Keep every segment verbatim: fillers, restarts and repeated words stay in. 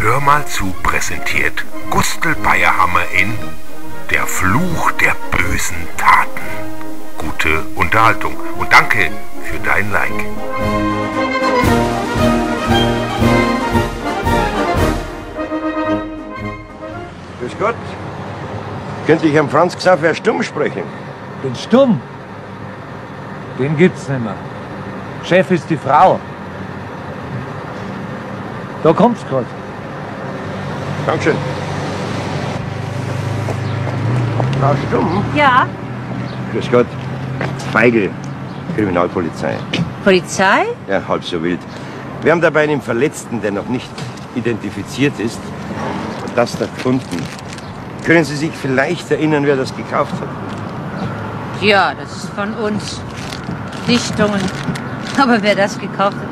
Hör mal zu präsentiert Gustl Bayrhammer in Der Fluch der bösen Taten. Gute Unterhaltung und danke für dein Like. Grüß Gott. Könnte ich Herrn Franz Xaver Sturm sprechen? Den Sturm? Den gibt's nicht mehr. Chef ist die Frau. Da kommt's gerade. Dankeschön. Frau Sturm? Ja? Grüß Gott. Feigl, Kriminalpolizei. Polizei? Ja, halb so wild. Wir haben dabei einen Verletzten, der noch nicht identifiziert ist, und das da gefunden. Können Sie sich vielleicht erinnern, wer das gekauft hat? Ja, das ist von uns. Dichtungen. Aber wer das gekauft hat?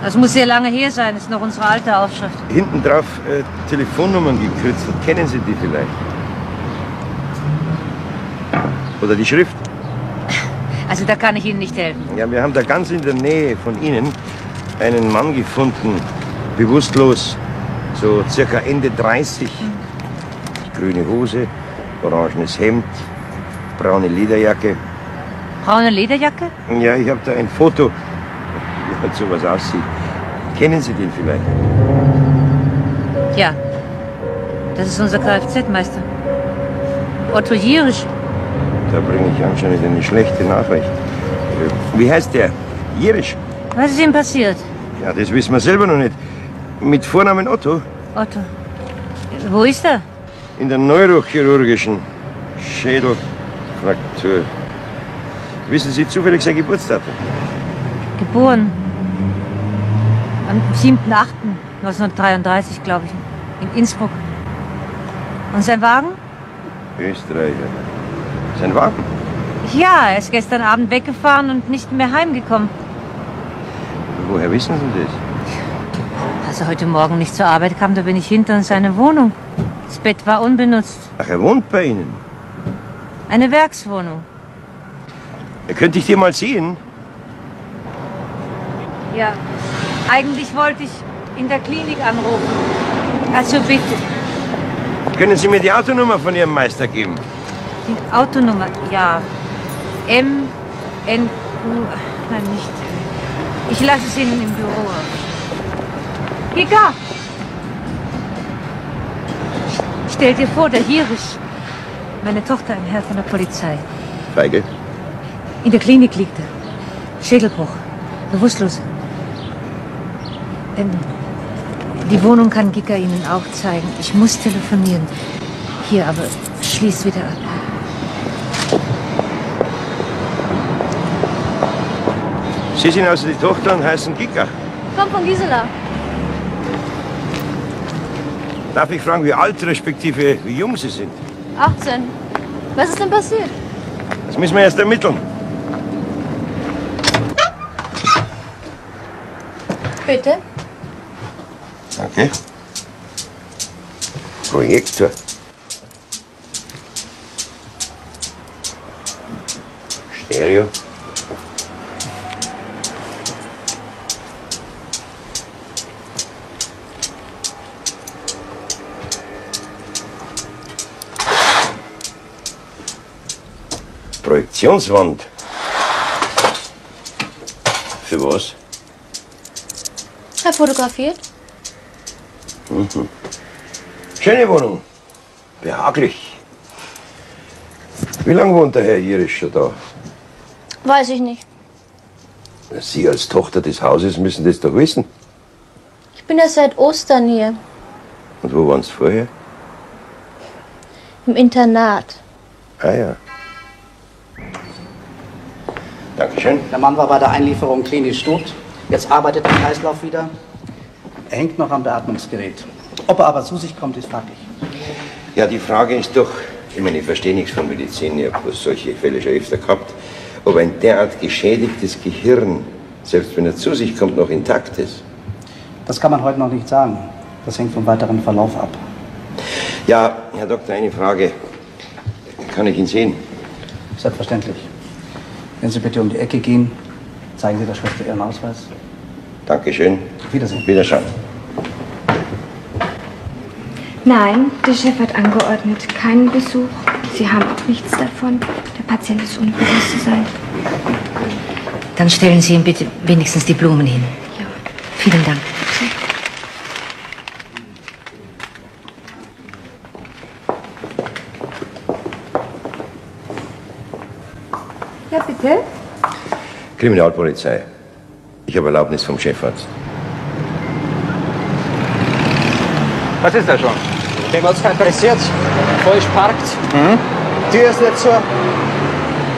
Das muss sehr lange her sein, ist noch unsere alte Aufschrift. Hinten drauf äh, Telefonnummern gekürzt. Kennen Sie die vielleicht? Oder die Schrift? Also da kann ich Ihnen nicht helfen. Ja, wir haben da ganz in der Nähe von Ihnen einen Mann gefunden, bewusstlos, so circa Ende dreißig. Mhm. Grüne Hose, orangenes Hemd, braune Lederjacke. Braune Lederjacke? Ja, ich habe da ein Foto. Und sowas aussieht. Kennen Sie den vielleicht? Ja, das ist unser Kfz-Meister. Otto Jirisch. Da bringe ich anscheinend eine schlechte Nachricht. Wie heißt der? Jirisch. Was ist ihm passiert? Ja, das wissen wir selber noch nicht. Mit Vornamen Otto. Otto. Wo ist er? In der neurochirurgischen Schädelfraktur. Wissen Sie zufällig sein Geburtsdatum? Geboren. Am siebten achten neunzehnhundertdreiunddreißig, glaube ich, in Innsbruck. Und sein Wagen? Österreicher. Sein Wagen? Ja, er ist gestern Abend weggefahren und nicht mehr heimgekommen. Woher wissen Sie das? Als er heute Morgen nicht zur Arbeit kam, da bin ich hinter in seine Wohnung. Das Bett war unbenutzt. Ach, er wohnt bei Ihnen? Eine Werkswohnung. Da könnte ich dir mal sehen. Ja, eigentlich wollte ich in der Klinik anrufen. Also bitte. Können Sie mir die Autonummer von Ihrem Meister geben? Die Autonummer? Ja. M N U... Nein, nicht. Ich lasse es Ihnen im Büro. Giga! Stell dir vor, der Jirisch. Meine Tochter, ein Herr von der Polizei. Feige? In der Klinik liegt er. Schädelbruch. Bewusstlos. Ähm, die Wohnung kann Giga Ihnen auch zeigen. Ich muss telefonieren. Hier, aber schließ wieder ab. Sie sind also die Tochter und heißen Giga? Komm von Gisela. Darf ich fragen, wie alt respektive wie jung Sie sind? achtzehn. Was ist denn passiert? Das müssen wir erst ermitteln. Bitte. Okay. Projektor. Stereo. Projektionswand. Für was? Er fotografiert. Mhm. Schöne Wohnung. Behaglich. Wie lange wohnt der Herr Jirisch schon da? Weiß ich nicht. Sie als Tochter des Hauses müssen das doch wissen. Ich bin ja seit Ostern hier. Und wo waren Sie vorher? Im Internat. Ah ja. Dankeschön. Der Mann war bei der Einlieferung klinisch tot. Jetzt arbeitet der Kreislauf wieder. Er hängt noch am Beatmungsgerät. Ob er aber zu sich kommt, ist fraglich. Ja, die Frage ist doch, ich meine, ich verstehe nichts von Medizin, ich habe solche Fälle schon öfter gehabt, ob ein derart geschädigtes Gehirn, selbst wenn er zu sich kommt, noch intakt ist. Das kann man heute noch nicht sagen. Das hängt vom weiteren Verlauf ab. Ja, Herr Doktor, eine Frage. Kann ich ihn sehen? Selbstverständlich. Wenn Sie bitte um die Ecke gehen, zeigen Sie der Schwester Ihren Ausweis. Dankeschön. Wiedersehen. Wiederschauen. Nein, der Chef hat angeordnet, keinen Besuch. Sie haben auch nichts davon. Der Patient ist unbewusst zu sein. Dann stellen Sie ihm bitte wenigstens die Blumen hin. Ja. Vielen Dank. Ja, bitte. Kriminalpolizei. Ich habe Erlaubnis vom Chefarzt. Was ist da schon? Dem hat's keinen interessiert. Falsch parkt. Mhm. Die ist nicht so.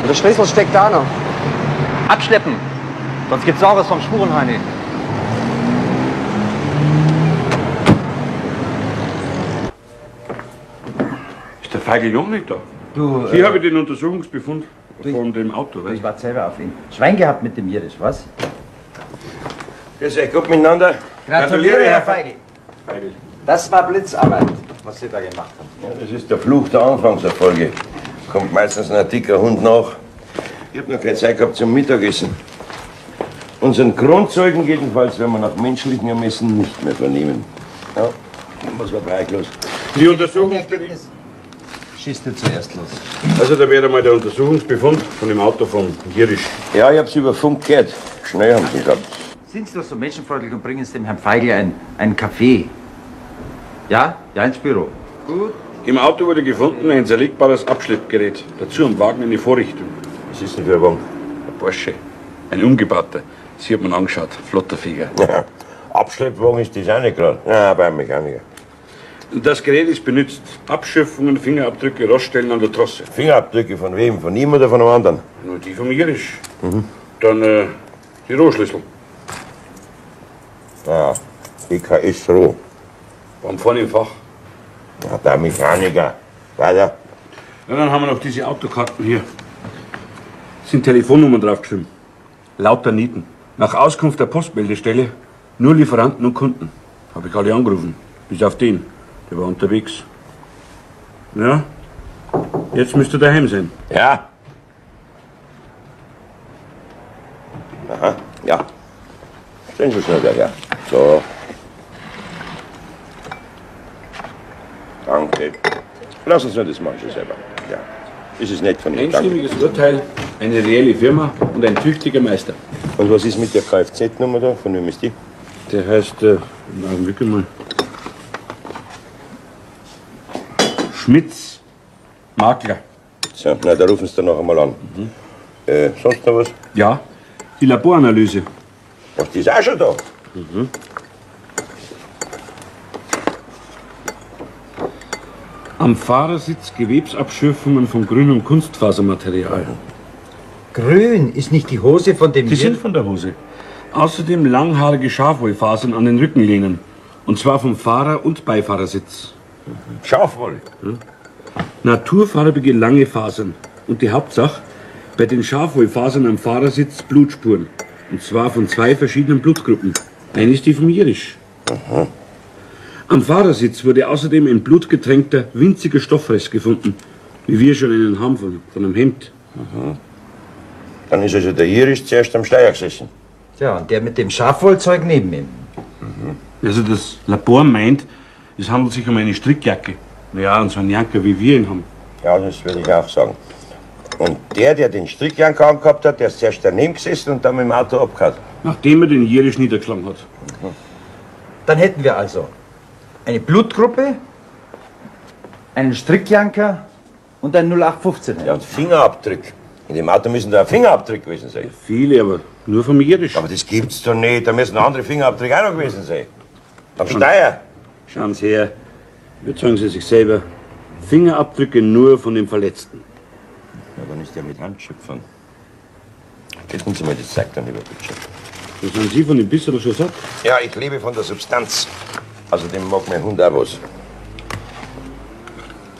Der Schlüssel steckt da noch. Abschleppen. Sonst gibt's Saures vom Spurenheini. Ist der feige Jung nicht da? Du, Hier äh, habe ich den Untersuchungsbefund du, von dem Auto. Ich warte selber auf ihn. Schwein gehabt mit dem Jirisch, was? Grüß euch, gut miteinander. Gratuliere, Gratuliere Herr Feigl. Feigl. Das war Blitzarbeit, was Sie da gemacht haben. Ja, das ist der Fluch der Anfangserfolge. Kommt meistens ein dicker Hund nach. Ich habe noch keine Zeit gehabt zum Mittagessen. Unseren Grundzeugen jedenfalls werden wir nach menschlichen Ermessen nicht mehr vernehmen. Ja, was war bei euch los? Die Untersuchungsbefund. Schießt du zuerst los. Also da wäre mal der Untersuchungsbefund von dem Auto von Jirisch. Ja, ich habe es über Funk gehört. Schnell haben Sie gehabt. Sind Sie doch so menschenfreundlich und bringen Sie dem Herrn Feigl ein, einen Kaffee. Ja? Ja, ins Büro. Gut. Im Auto wurde gefunden ein zerlegbares Abschleppgerät. Dazu ein Wagen in die Vorrichtung. Was ist denn für ein Wagen? Ein Porsche. Ein umgebauter. Sie hat man angeschaut. Flotter Feger. Ja, Abschleppwagen ist das auch nicht gerade. Ja, beim Mechaniker. Das Gerät ist benutzt. Abschürfungen, Fingerabdrücke, Roststellen an der Trosse. Fingerabdrücke von wem? Von ihm oder von einem anderen? Nur die vom Jirisch. Mhm. Dann äh, die Rohschlüssel. Ja, E K S Roh. Waren vorne im Fach. Ja, der Mechaniker. Weiter. Ja, dann haben wir noch diese Autokarten hier. Sind Telefonnummern draufgeschrieben. Lauter Nieten. Nach Auskunft der Postmeldestelle nur Lieferanten und Kunden. Habe ich alle angerufen. Bis auf den. Der war unterwegs. Ja, jetzt müsst ihr daheim sein. Ja. Aha, ja. Stehen Sie schnell da, ja. So. Danke. Lass uns nur das machen, schon selber. Ja. Ist es nett von Ihnen. Einstimmiges Urteil, eine reelle Firma und ein tüchtiger Meister. Und was ist mit der Kfz-Nummer da? Von wem ist die? Der heißt, äh, einen Augenblick mal. Schmitz, Makler. So, na, da rufen Sie dann noch einmal an. Mhm. Äh, sonst noch was? Ja, die Laboranalyse. Ach, die ist auch schon da. Mhm. Am Fahrersitz Gewebsabschürfungen von grünem Kunstfasermaterial. Grün ist nicht die Hose von dem... Die sind von der Hose. Außerdem langhaarige Schafwollfasern an den Rückenlehnen. Und zwar vom Fahrer- und Beifahrersitz. Schafwoll? Ja. Naturfarbige lange Fasern. Und die Hauptsache, bei den Schafwollfasern am Fahrersitz Blutspuren. Und zwar von zwei verschiedenen Blutgruppen. Eine ist die vom Jirisch. Aha. Am Fahrersitz wurde außerdem ein blutgetränkter, winziger Stofffress gefunden, wie wir schon einen haben von, von einem Hemd. Aha. Dann ist also der Jirisch zuerst am Steier gesessen. Ja, und der mit dem Schafwollzeug neben ihm. Mhm. Also das Labor meint, es handelt sich um eine Strickjacke. Naja, und so einen Janker, wie wir ihn haben. Ja, das würde ich auch sagen. Und der, der den Strickjanker angehabt hat, der ist zuerst daneben gesessen und dann mit dem Auto abgehauen. Nachdem er den Jirisch niedergeschlagen hat. Mhm. Dann hätten wir also eine Blutgruppe, einen Strickjanker und ein null acht fünfzehn. Ja, und Fingerabdrück. In dem Auto müssen da ein Fingerabdrück gewesen sein. Ja, viele, aber nur vom Jirisch. Aber das gibt's doch nicht. Da müssen andere Fingerabdrücke auch noch gewesen sein. Am Steier. Schauen Sie her. Jetzt sagen Sie sich selber. Fingerabdrücke nur von dem Verletzten. Ja, dann ist der mit Handschöpfern. Geben Sie mal das Zeug dann über Bildschirm. Was haben Sie von dem Bisserl schon gesagt? Ja, ich lebe von der Substanz. Außerdem mag mein Hund auch was.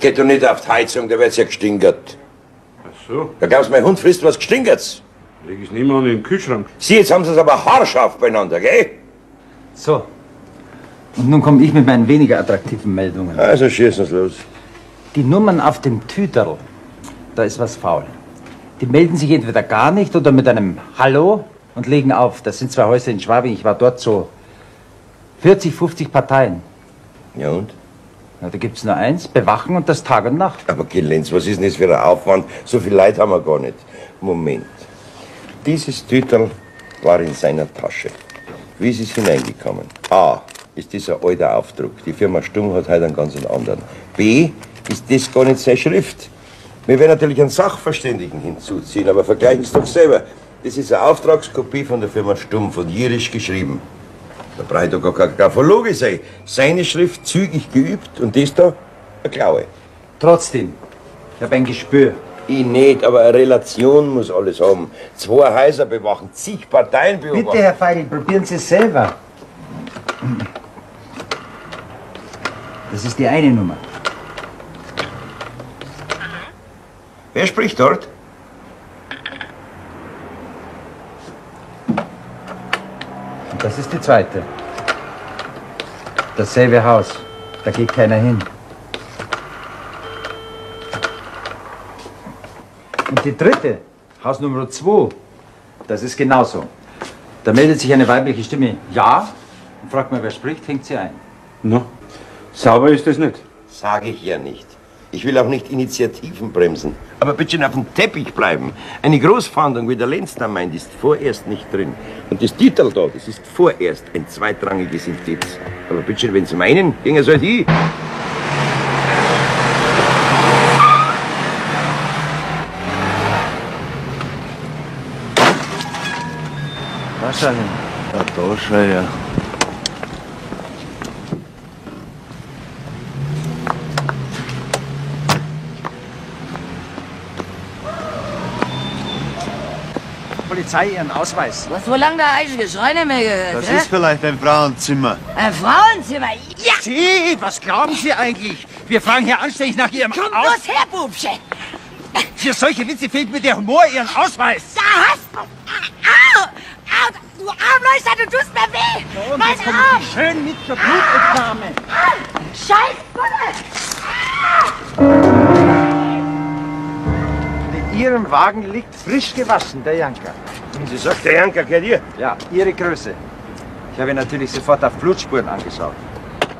Geht doch nicht auf die Heizung, da wird's ja gestinkert. Ach so. Da glaubst du, mein Hund frisst was Gestinkert's. Leg ich's nicht mehr an den Kühlschrank. Sie, jetzt haben sie's aber haarscharf beieinander, gell? So. Und nun komme ich mit meinen weniger attraktiven Meldungen. Also schießen Sie los. Die Nummern auf dem Tüterl, da ist was faul. Die melden sich entweder gar nicht oder mit einem Hallo und legen auf. Das sind zwei Häuser in Schwabing, ich war dort so vierzig, fünfzig Parteien. Ja und? Na, da gibt's nur eins, bewachen und das Tag und Nacht. Aber Gelenz, was ist denn das für ein Aufwand? So viel Leid haben wir gar nicht. Moment. Dieses Tüterl war in seiner Tasche. Wie ist es hineingekommen? A. Ist dieser alte Aufdruck. Die Firma Sturm hat heute einen ganz anderen. B. Ist das gar nicht seine Schrift. Wir werden natürlich einen Sachverständigen hinzuziehen, aber vergleichen es doch selber. Das ist eine Auftragskopie von der Firma Sturm, von Jirisch geschrieben. Da brauche ich doch gar kein Graphologe sein. Seine Schrift zügig geübt und das da eine Klaue. Trotzdem, ich habe ein Gespür. Ich nicht, aber eine Relation muss alles haben. Zwei Häuser bewachen, zig Parteien beobachten. Bitte, Herr Feigl, probieren Sie es selber. Das ist die eine Nummer. Wer spricht dort? Und das ist die zweite. Dasselbe Haus. Da geht keiner hin. Und die dritte, Haus Nummer zwei, das ist genauso. Da meldet sich eine weibliche Stimme. Ja. Und fragt man, wer spricht, hängt sie ein. Na, sauber ist das nicht. Sage ich ja nicht. Ich will auch nicht Initiativen bremsen. Aber bitte schön auf dem Teppich bleiben. Eine Großfahndung, wie der Lenzner meint, ist vorerst nicht drin. Und das Titel da, das ist vorerst ein zweitrangiges Indiz. Aber bitte schön, wenn Sie meinen, ging es halt hin. Wahrscheinlich. Ja, da schon, ja. Polizei ihren Ausweis. Du hast wohl lange der eiche Geschrei nicht mehr gehört, Das hä? Ist vielleicht ein Frauenzimmer. Ein Frauenzimmer? Ja! Sie, was glauben Sie eigentlich? Wir fragen hier anständig nach Ihrem Ausweis. Komm los her, Bubsche! Für solche Witze fehlt mir der Humor, Ihren Ausweis. Da hast du... Au! Au! Du Armleuchter, du tust mir weh! So, mein Arm! Schön mit zur Blutentnahme! Scheiß Bulle! In Ihrem Wagen liegt frisch gewaschen, der Janker. Und Sie sagt, der Janker gehört ihr? Ja, Ihre Größe. Ich habe ihn natürlich sofort auf Blutspuren angeschaut.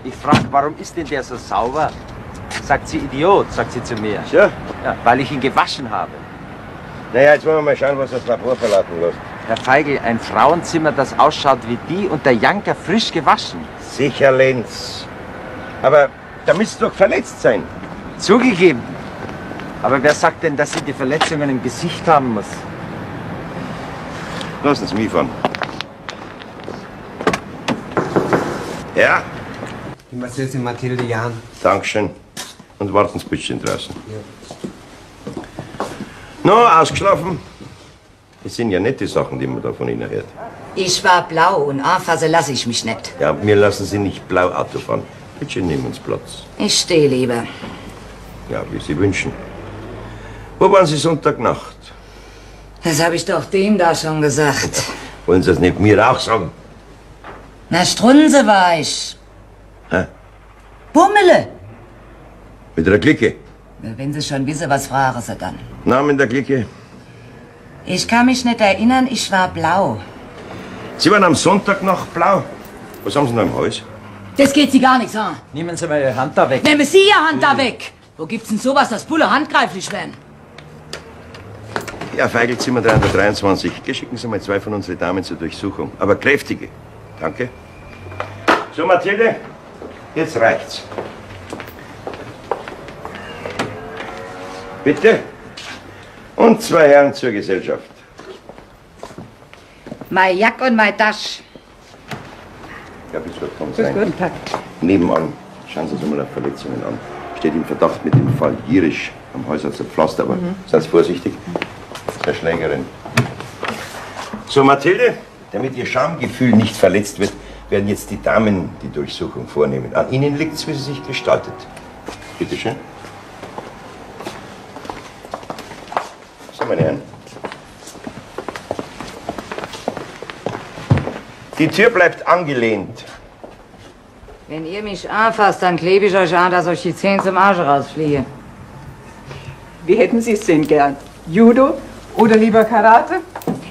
Ich frage, warum ist denn der so sauber? Sagt sie, Idiot, sagt sie zu mir. So? Ja, weil ich ihn gewaschen habe. Naja, jetzt wollen wir mal schauen, was das Labor verlauten lässt. Herr Feigl, ein Frauenzimmer, das ausschaut wie die und der Janker frisch gewaschen. Sicher, Lenz. Aber da müsst ihr doch verletzt sein. Zugegeben. Aber wer sagt denn, dass Sie die Verletzungen im Gesicht haben muss? Lassen Sie mich fahren. Ja? Ich massiere Sie Mathilde Jahn. Dankeschön. Und warten Sie ein bisschen draußen. Ja. Na, ausgeschlafen? Das sind ja nette Sachen, die man da von Ihnen hört. Ich war blau und anfassen lasse ich mich nicht. Ja, mir lassen Sie nicht blau Auto fahren. Bitte nehmen Sie Platz. Ich stehe lieber. Ja, wie Sie wünschen. Wo waren Sie Sonntagnacht? Das habe ich doch dem da schon gesagt. Ja, wollen Sie das nicht mir auch sagen? Na, Strunze war ich. Hä? Bummele. Mit der Clique? Na, wenn Sie schon wissen, was fragen Sie dann? Namen der Clique? Ich kann mich nicht erinnern, ich war blau. Sie waren am Sonntag noch blau? Was haben Sie denn im Haus? Das geht Sie gar nichts an. Nehmen Sie meine Hand da weg. Nehmen Sie Ihre Hand da weg. Wo gibt's denn sowas, dass Bulle handgreiflich werden? Ja, Feigl, Zimmer dreihundertdreiundzwanzig. Geschicken Sie mal zwei von unseren Damen zur Durchsuchung. Aber kräftige. Danke. So, Mathilde, jetzt reicht's. Bitte. Und zwei Herren zur Gesellschaft. Mein Jack und mein Tasch. Ja, bis wird kommen sein. Guten Tag. Nebenan, schauen Sie sich mal auf Verletzungen an. Steht im Verdacht mit dem Fall Jirisch am Häuser zu Pflaster, aber mhm. Seien Sie vorsichtig. Zur Schlägerin. So, Mathilde, damit Ihr Schamgefühl nicht verletzt wird, werden jetzt die Damen die Durchsuchung vornehmen. An Ihnen liegt es, wie sie sich gestaltet. Bitte schön. So, meine Herren. Die Tür bleibt angelehnt. Wenn ihr mich anfasst, dann klebe ich euch an, dass euch die Zehen zum Arsch rausfliegen. Wie hätten Sie es denn gern? Judo oder lieber Karate?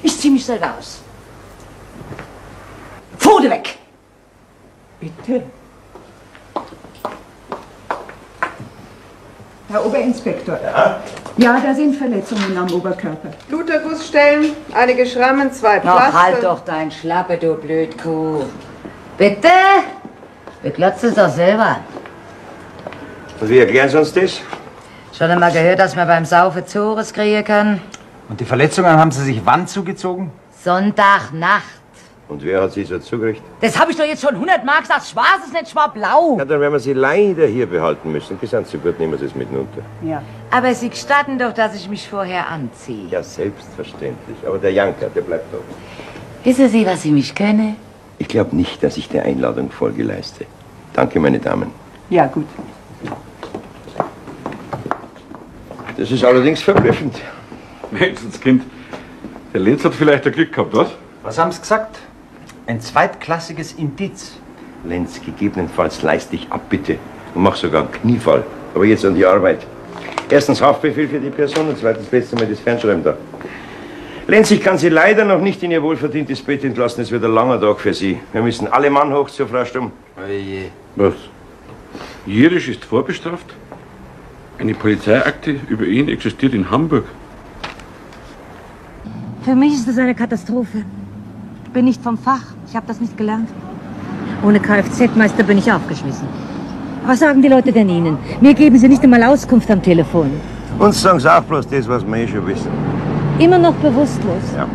Ich zieh mich selber aus. Pfote weg! Bitte. Herr Oberinspektor. Ja? Ja, da sind Verletzungen am Oberkörper. Blutergussstellen, einige Schrammen, zwei Plaster. Ach, halt doch dein Schlappe, du Blödkuh. Bitte? Wir glotzen es doch selber. Und wie erklären Sie uns das? Schon einmal gehört, dass man beim Saufen Zores kriegen kann. Und die Verletzungen haben Sie sich wann zugezogen? Sonntagnacht. Und wer hat sie so zugerichtet? Das habe ich doch jetzt schon hundert Mal gesagt. Schwarz ist nicht schwar-blau. Ja, dann werden wir sie leider hier behalten müssen. Gesandt, so gut nehmen wir es mit runter. Ja. Aber Sie gestatten doch, dass ich mich vorher anziehe. Ja, selbstverständlich. Aber der Janker, der bleibt oben. Wissen Sie, was ich mich könne? Ich glaube nicht, dass ich der Einladung Folge leiste. Danke, meine Damen. Ja, gut. Das ist allerdings verblüffend. Menschenskind, der Lenz hat vielleicht ein Glück gehabt, was? Was haben Sie gesagt? Ein zweitklassiges Indiz. Lenz, gegebenenfalls leiste ich Abbitte und mach sogar einen Kniefall. Aber jetzt an die Arbeit. Erstens Haftbefehl für die Person und zweitens letztes Mal das Fernschreiben da. Lenz, ich kann Sie leider noch nicht in Ihr wohlverdientes Bett entlassen. Es wird ein langer Tag für Sie. Wir müssen alle Mann hoch zur Frau Sturm. Oje. Was? Jirisch ist vorbestraft? Eine Polizeiakte über ihn existiert in Hamburg. Für mich ist das eine Katastrophe. Ich bin nicht vom Fach. Ich habe das nicht gelernt. Ohne Kfz-Meister bin ich aufgeschmissen. Was sagen die Leute denn Ihnen? Mir geben Sie nicht einmal Auskunft am Telefon. Uns sagen Sie auch bloß das, was wir eh schon wissen. Immer noch bewusstlos? Ja.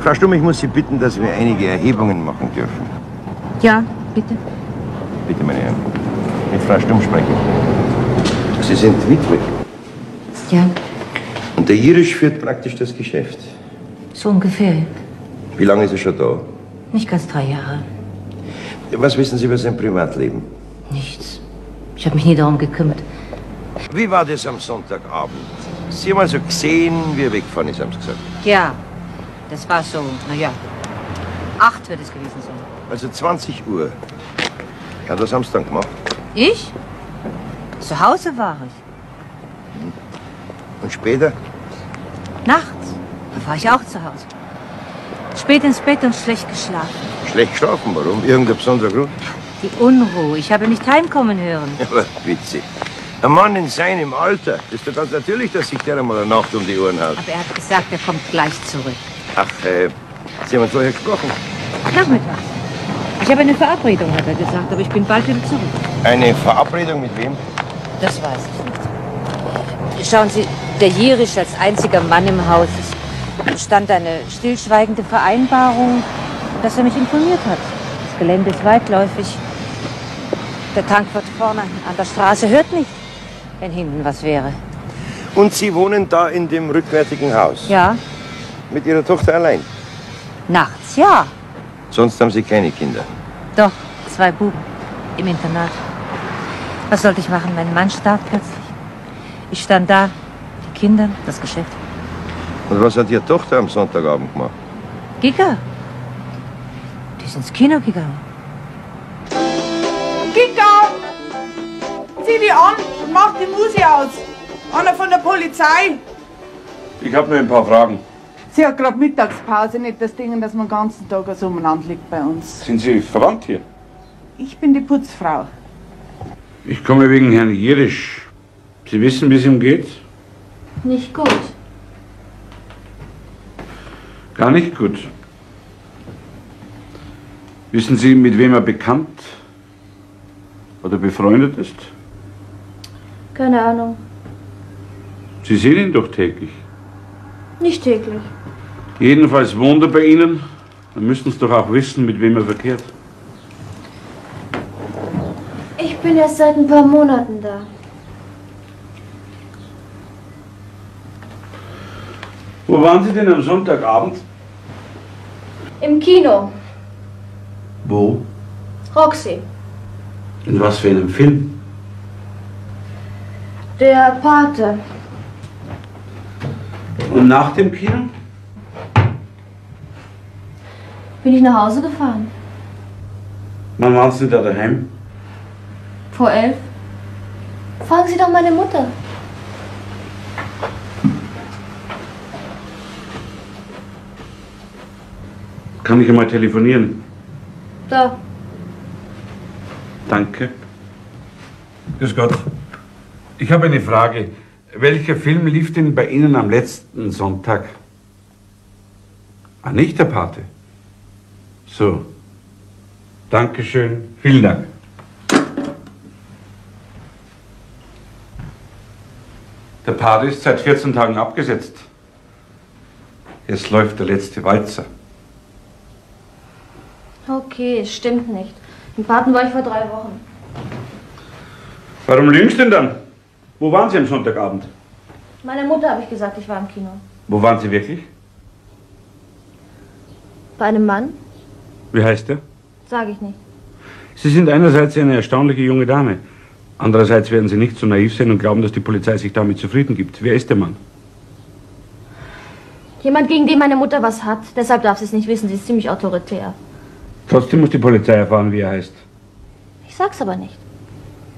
Frau Sturm, ich muss Sie bitten, dass wir einige Erhebungen machen dürfen. Ja, bitte. Bitte, meine Herren. Mit Frau Sturm sprechen. Sie sind Witwe. Ja. Und der Jirisch führt praktisch das Geschäft. So ungefähr. Wie lange ist er schon da? Nicht ganz drei Jahre. Was wissen Sie über sein Privatleben? Nichts. Ich habe mich nie darum gekümmert. Wie war das am Sonntagabend? Sie haben also gesehen, wie er weggefahren ist, haben Sie gesagt? Ja, das war so, naja, acht wird es gewesen sein. Also zwanzig Uhr. Ja, das haben Sie dann gemacht? Ich? Zu Hause war ich. Und später? Nachts. Da war ich auch zu Hause. Spät ins Bett und schlecht geschlafen. Schlecht geschlafen? Warum? Irgendein besonderer Grund? Die Unruhe. Ich habe nicht heimkommen hören. Aber witzig. Ein Mann in seinem Alter. Ist doch ganz natürlich, dass sich der einmal eine Nacht um die Ohren haut. Aber er hat gesagt, er kommt gleich zurück. Ach, äh, Sie haben vorher gesprochen? Nachmittag. Ich habe eine Verabredung, hat er gesagt, aber ich bin bald wieder zurück. Eine Verabredung mit wem? Das weiß ich nicht. Schauen Sie, der Jirisch als einziger Mann im Haus ist. Stand eine stillschweigende Vereinbarung, dass er mich informiert hat. Das Gelände ist weitläufig. Der Tank wird vorne an der Straße hört nicht, wenn hinten was wäre. Und Sie wohnen da in dem rückwärtigen Haus? Ja. Mit Ihrer Tochter allein? Nachts, ja. Sonst haben Sie keine Kinder? Doch, zwei Buben im Internat. Was sollte ich machen? Mein Mann starb plötzlich. Ich stand da, die Kinder, das Geschäft. Und was hat Ihre Tochter am Sonntagabend gemacht? Giga. Die ist ins Kino gegangen. Giga! Zieh die an und mach die Musik aus. Einer von der Polizei. Ich habe nur ein paar Fragen. Sie hat gerade Mittagspause, nicht das Ding, dass man den ganzen Tag so umeinander liegt bei uns. Sind Sie verwandt hier? Ich bin die Putzfrau. Ich komme wegen Herrn Jirisch. Sie wissen, wie es ihm geht? Nicht gut. Gar nicht gut. Wissen Sie, mit wem er bekannt oder befreundet ist? Keine Ahnung. Sie sehen ihn doch täglich. Nicht täglich. Jedenfalls wohnt er bei Ihnen. Dann müssten Sie doch auch wissen, mit wem er verkehrt. Ich bin erst seit ein paar Monaten da. Wo waren Sie denn am Sonntagabend? Im Kino. Wo? Roxy. In was für einem Film? Der Pate. Und nach dem Kino? Bin ich nach Hause gefahren. Wann waren Sie da daheim? Vor elf. Fragen Sie doch meine Mutter. Kann ich einmal telefonieren? Da. Danke. Grüß Gott. Ich habe eine Frage. Welcher Film lief denn bei Ihnen am letzten Sonntag? Ah, nicht der Pate. So. Dankeschön. Vielen Dank. Der Pate ist seit vierzehn Tagen abgesetzt. Jetzt läuft der letzte Walzer. Okay, stimmt nicht. Im Paten war ich vor drei Wochen. Warum lügst du denn dann? Wo waren Sie am Sonntagabend? Meiner Mutter habe ich gesagt, ich war im Kino. Wo waren Sie wirklich? Bei einem Mann. Wie heißt der? Sage ich nicht. Sie sind einerseits eine erstaunliche junge Dame. Andererseits werden Sie nicht so naiv sein und glauben, dass die Polizei sich damit zufrieden gibt. Wer ist der Mann? Jemand, gegen den meine Mutter was hat. Deshalb darf sie es nicht wissen. Sie ist ziemlich autoritär. Trotzdem muss die Polizei erfahren, wie er heißt. Ich sag's aber nicht.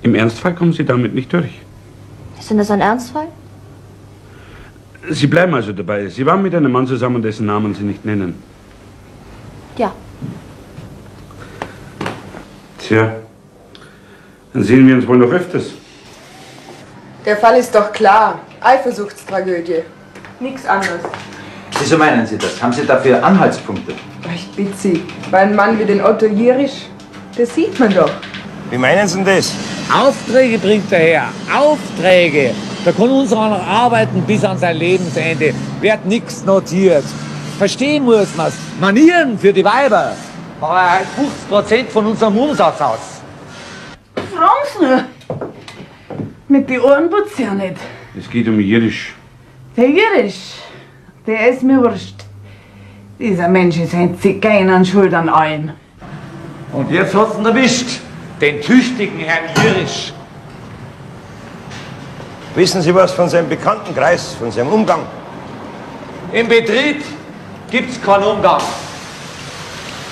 Im Ernstfall kommen Sie damit nicht durch. Ist denn das ein Ernstfall? Sie bleiben also dabei. Sie waren mit einem Mann zusammen, dessen Namen Sie nicht nennen. Ja. Tja. Dann sehen wir uns wohl noch öfters. Der Fall ist doch klar. Eifersuchtstragödie. Nichts anderes. Wieso meinen Sie das? Haben Sie dafür Anhaltspunkte? Ich bitte Sie, bei einem Mann wie den Otto Jirisch, das sieht man doch. Wie meinen Sie denn das? Aufträge bringt er her, Aufträge. Da kann uns auch noch arbeiten bis an sein Lebensende. Wird nichts notiert. Verstehen muss man es. Manieren für die Weiber. Aber er hat fünfzig Prozent von unserem Umsatz aus. Frag's nur. Mit den Ohren putzt ja nicht. Es geht um Jirisch. Der Jirisch, der ist mir wurscht. Dieser Mensch ist ein Zigeiner und schuld an allem. Und jetzt hat's ihn erwischt, den tüchtigen Herrn Jirisch. Wissen Sie was von seinem Bekanntenkreis, von seinem Umgang? Im Betrieb gibt's keinen Umgang.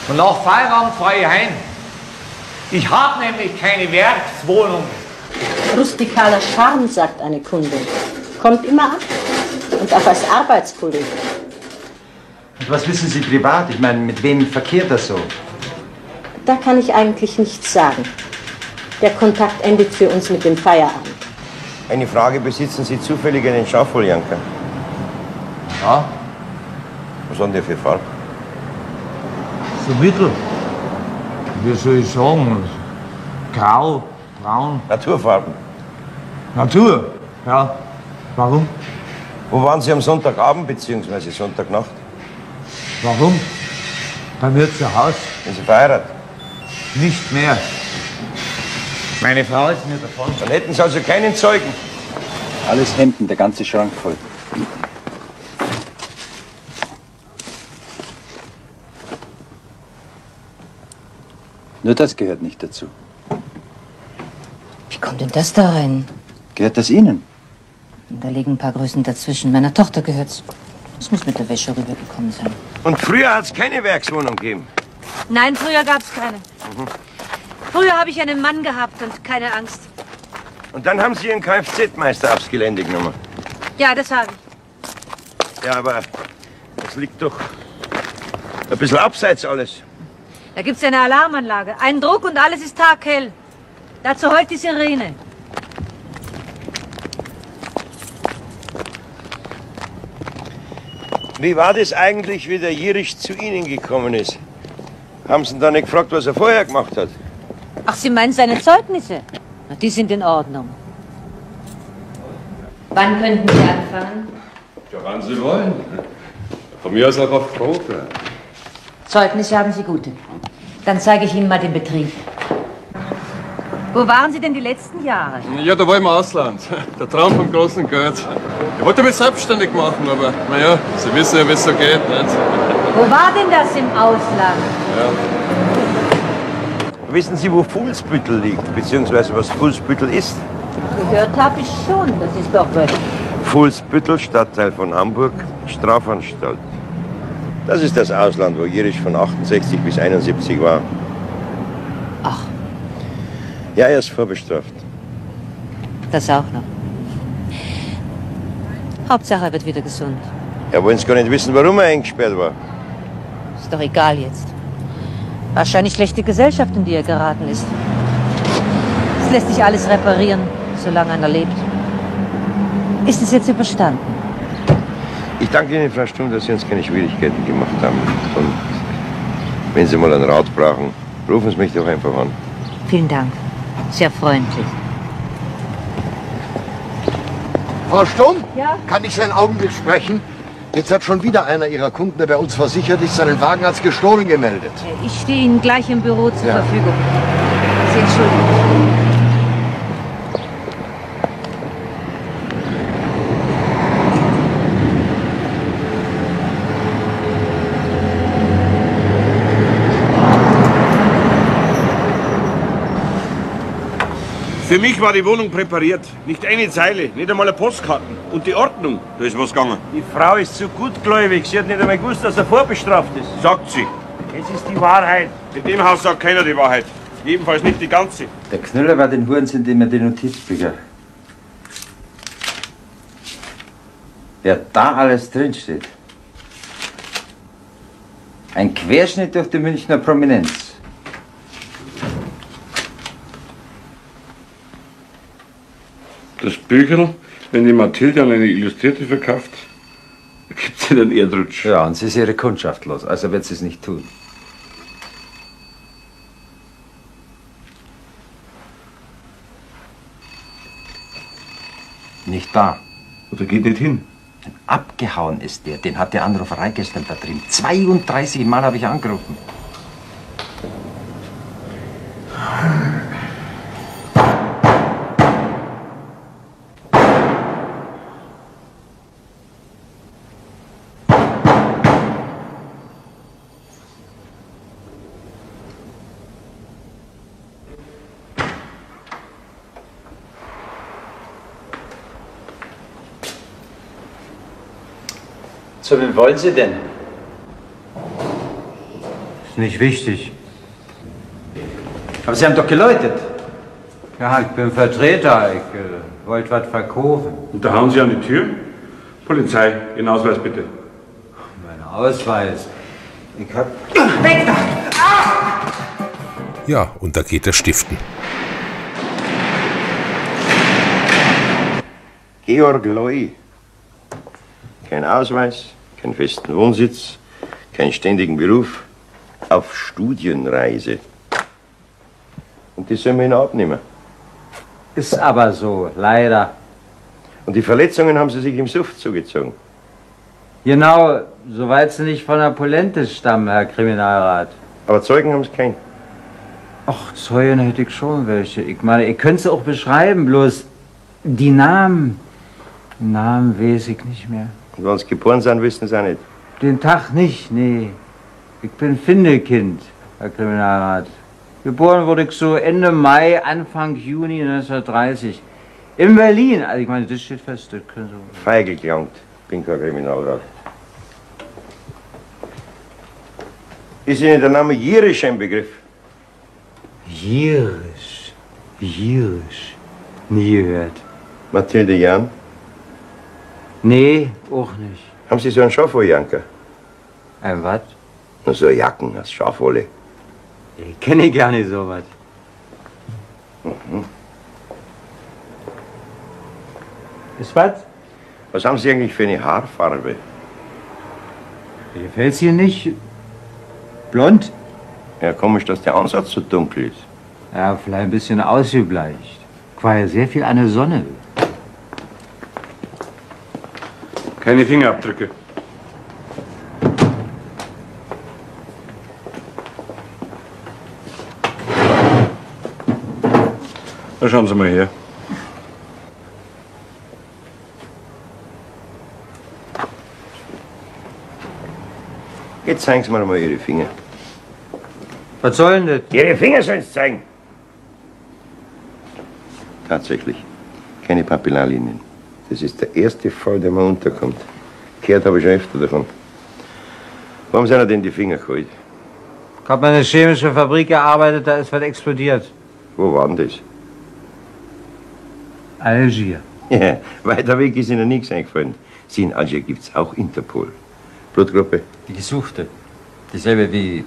Und nach Feierabend fahre ich heim. Ich habe nämlich keine Werkswohnung. Rustikaler Charme, sagt eine Kundin. Kommt immer ab und auch als Arbeitskollege. Und was wissen Sie privat? Ich meine, mit wem verkehrt er so? Da kann ich eigentlich nichts sagen. Der Kontakt endet für uns mit dem Feierabend. Eine Frage, besitzen Sie zufällig einen Schaufeljanker? Ja. Was haben die für Farbe? So mittel. Wie soll ich sagen? Grau, braun. Naturfarben. Natur? Ja. Warum? Wo waren Sie am Sonntagabend bzw. Sonntagnacht? Warum? Bei mir zu Hause. Sind Sie verheiratet? Nicht mehr. Meine Frau ist mir davon. Dann hätten Sie also keinen Zeugen. Alles Hemden, der ganze Schrank voll. Nur das gehört nicht dazu. Wie kommt denn das da rein? Gehört das Ihnen? Da liegen ein paar Größen dazwischen. Meiner Tochter gehört's. Das muss mit der Wäsche rübergekommen sein. Und früher hat's keine Werkswohnung gegeben? Nein, früher gab's keine. Mhm. Früher habe ich einen Mann gehabt und keine Angst. Und dann haben Sie Ihren Kfz-Meister aufs Gelände genommen? Ja, das habe ich. Ja, aber das liegt doch ein bisschen abseits alles. Da gibt's eine Alarmanlage, einen Druck und alles ist taghell. Dazu heult die Sirene. Wie war das eigentlich, wie der Jirisch zu Ihnen gekommen ist? Haben Sie ihn da nicht gefragt, was er vorher gemacht hat? Ach, Sie meinen seine Zeugnisse? Na, die sind in Ordnung. Wann könnten Sie anfangen? Ja, wann Sie wollen. Von mir aus auch auf Probe. Zeugnisse haben Sie gute. Dann zeige ich Ihnen mal den Betrieb. Wo waren Sie denn die letzten Jahre? Ja, da war ich im Ausland. Der Traum vom großen Geld. Ich wollte mich selbstständig machen, aber naja, Sie wissen ja, wie es so geht, nicht? Wo war denn das im Ausland? Ja. Wissen Sie, wo Fuhlsbüttel liegt, beziehungsweise was Fuhlsbüttel ist? Gehört habe ich schon, das ist doch was. Fuhlsbüttel, Stadtteil von Hamburg, Strafanstalt. Das ist das Ausland, wo Jirisch von achtundsechzig bis einundsiebzig war. Ach. Ja, er ist vorbestraft. Das auch noch. Hauptsache, er wird wieder gesund. Ja, wollen Sie gar nicht wissen, warum er eingesperrt war. Ist doch egal jetzt. Wahrscheinlich schlechte Gesellschaft, in die er geraten ist. Es lässt sich alles reparieren, solange einer lebt. Ist es jetzt überstanden? Ich danke Ihnen, Frau Sturm, dass Sie uns keine Schwierigkeiten gemacht haben. Und wenn Sie mal einen Rat brauchen, rufen Sie mich doch einfach an. Vielen Dank. Sehr freundlich. Frau Sturm? Ja? Kann ich einen Augenblick sprechen? Jetzt hat schon wieder einer Ihrer Kunden, der bei uns versichert ist, seinen Wagen als gestohlen gemeldet. Ich stehe Ihnen gleich im Büro zur ja. Verfügung. Sie entschuldigen. Für mich war die Wohnung präpariert. Nicht eine Zeile, nicht einmal eine Postkarte. Und die Ordnung, da ist was gegangen. Die Frau ist zu gutgläubig. Sie hat nicht einmal gewusst, dass er vorbestraft ist. Sagt sie. Es ist die Wahrheit. In dem Haus sagt keiner die Wahrheit. Jedenfalls nicht die ganze. Der Knüller war den Hurensohn, dem er die Notizbücher. Wer da alles drinsteht. Ein Querschnitt durch die Münchner Prominenz. Das Bücherl, wenn die Mathilde an eine Illustrierte verkauft, gibt sie einen Erdrutsch. Ja, und sie ist ihre Kundschaft los, also wird sie es nicht tun. Nicht da. Oder geht nicht hin? Abgehauen ist der, den hat der Anruferei gestern vertrieben. zweiunddreißig Mal habe ich angerufen. Zu wem wollen Sie denn? Ist nicht wichtig. Aber Sie haben doch geläutet. Ja, ich bin Vertreter. Ich äh, wollte was verkaufen. Und da hauen Sie an die Tür? Polizei, Ihren Ausweis bitte. Mein Ausweis? Ich hab... Weg da! Ah! Ja, und da geht er stiften. Georg Loi. Kein Ausweis. Keinen festen Wohnsitz, keinen ständigen Beruf, auf Studienreise. Und die sollen wir ihn abnehmen. Ist aber so, leider. Und die Verletzungen haben sie sich im Suff zugezogen. Genau, soweit sie nicht von der Polente stammen, Herr Kriminalrat. Aber Zeugen haben sie keinen. Ach, Zeugen hätte ich schon welche. Ich meine, ihr könnt sie auch beschreiben, bloß die Namen. Den Namen weiß ich nicht mehr. Und wenn sie geboren sind, wissen sie auch nicht. Den Tag nicht, nee. Ich bin Findelkind, Herr Kriminalrat. Geboren wurde ich so Ende Mai, Anfang Juni neunzehnhundertdreißig. In Berlin. Also ich meine, das steht fest. Das können Sie... Feige gelangt. Bin kein Kriminalrat. Ist Ihnen der Name Jirisch ein Begriff? Jirisch? Jirisch? Nie gehört. Mathilde Jan? Nee, auch nicht. Haben Sie so einen Schafwolljanker? Ein was? Na, so Jacken aus Schafwolle. Ich kenne gar nicht so was. Mhm. Ist was? Was haben Sie eigentlich für eine Haarfarbe? Mir gefällt es hier nicht. Blond? Ja, komisch, dass der Ansatz so dunkel ist. Ja, vielleicht ein bisschen ausgebleicht. Ich war ja sehr viel an der Sonne. Keine Fingerabdrücke. Na, schauen Sie mal her. Jetzt zeigen Sie mir mal Ihre Finger. Was sollen das? Ihre Finger sollen Sie zeigen. Tatsächlich, keine Papillarlinien. Das ist der erste Fall, der mir unterkommt. Gehört habe ich schon öfter davon. Warum sind denn die Finger geholt? Ich habe in einer chemischen Fabrik gearbeitet, da ist was explodiert. Wo war denn das? Algier. Ja, weiter weg ist Ihnen nichts eingefallen. Sie, in Algier gibt es auch Interpol. Blutgruppe? Die Gesuchte. Dieselbe wie...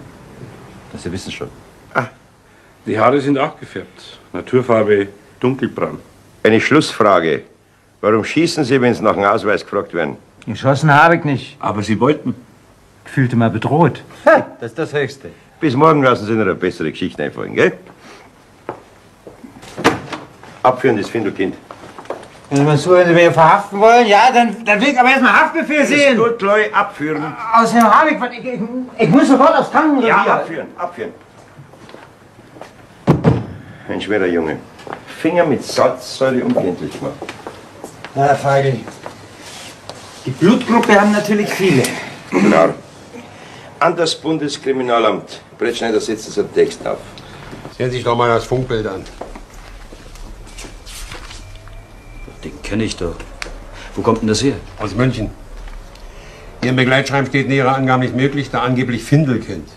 Das Sie wissen schon. Ah. Die Haare sind auch gefärbt. Naturfarbe dunkelbraun. Eine Schlussfrage. Warum schießen Sie, wenn Sie nach dem Ausweis gefragt werden? Geschossen habe ich nicht. Aber Sie wollten. Ich fühlte mal bedroht. Ha, das ist das Höchste. Bis morgen lassen Sie noch eine bessere Geschichte einfallen, gell? Abführen das Findelkind. Wenn Sie so mir verhaften wollen, ja, dann, dann will ich aber erstmal Haftbefehl sehen. Ist gut, Loi, abführen. Außerdem habe ich was. Ich, ich, ich muss sofort aufs Tankenrevier. Ja, abführen, abführen. Ein schwerer Junge. Finger mit Salzsäure unkenntlich machen. Na, Herr Feigl, die Blutgruppe haben natürlich viele. Genau. An das Bundeskriminalamt. Brettschneider setzt uns einen Text auf. Sehen Sie sich doch mal das Funkbild an. Den kenne ich doch. Wo kommt denn das her? Aus München. Hier im Begleitschreiben steht nähere Angaben nicht möglich, da angeblich Findelkind.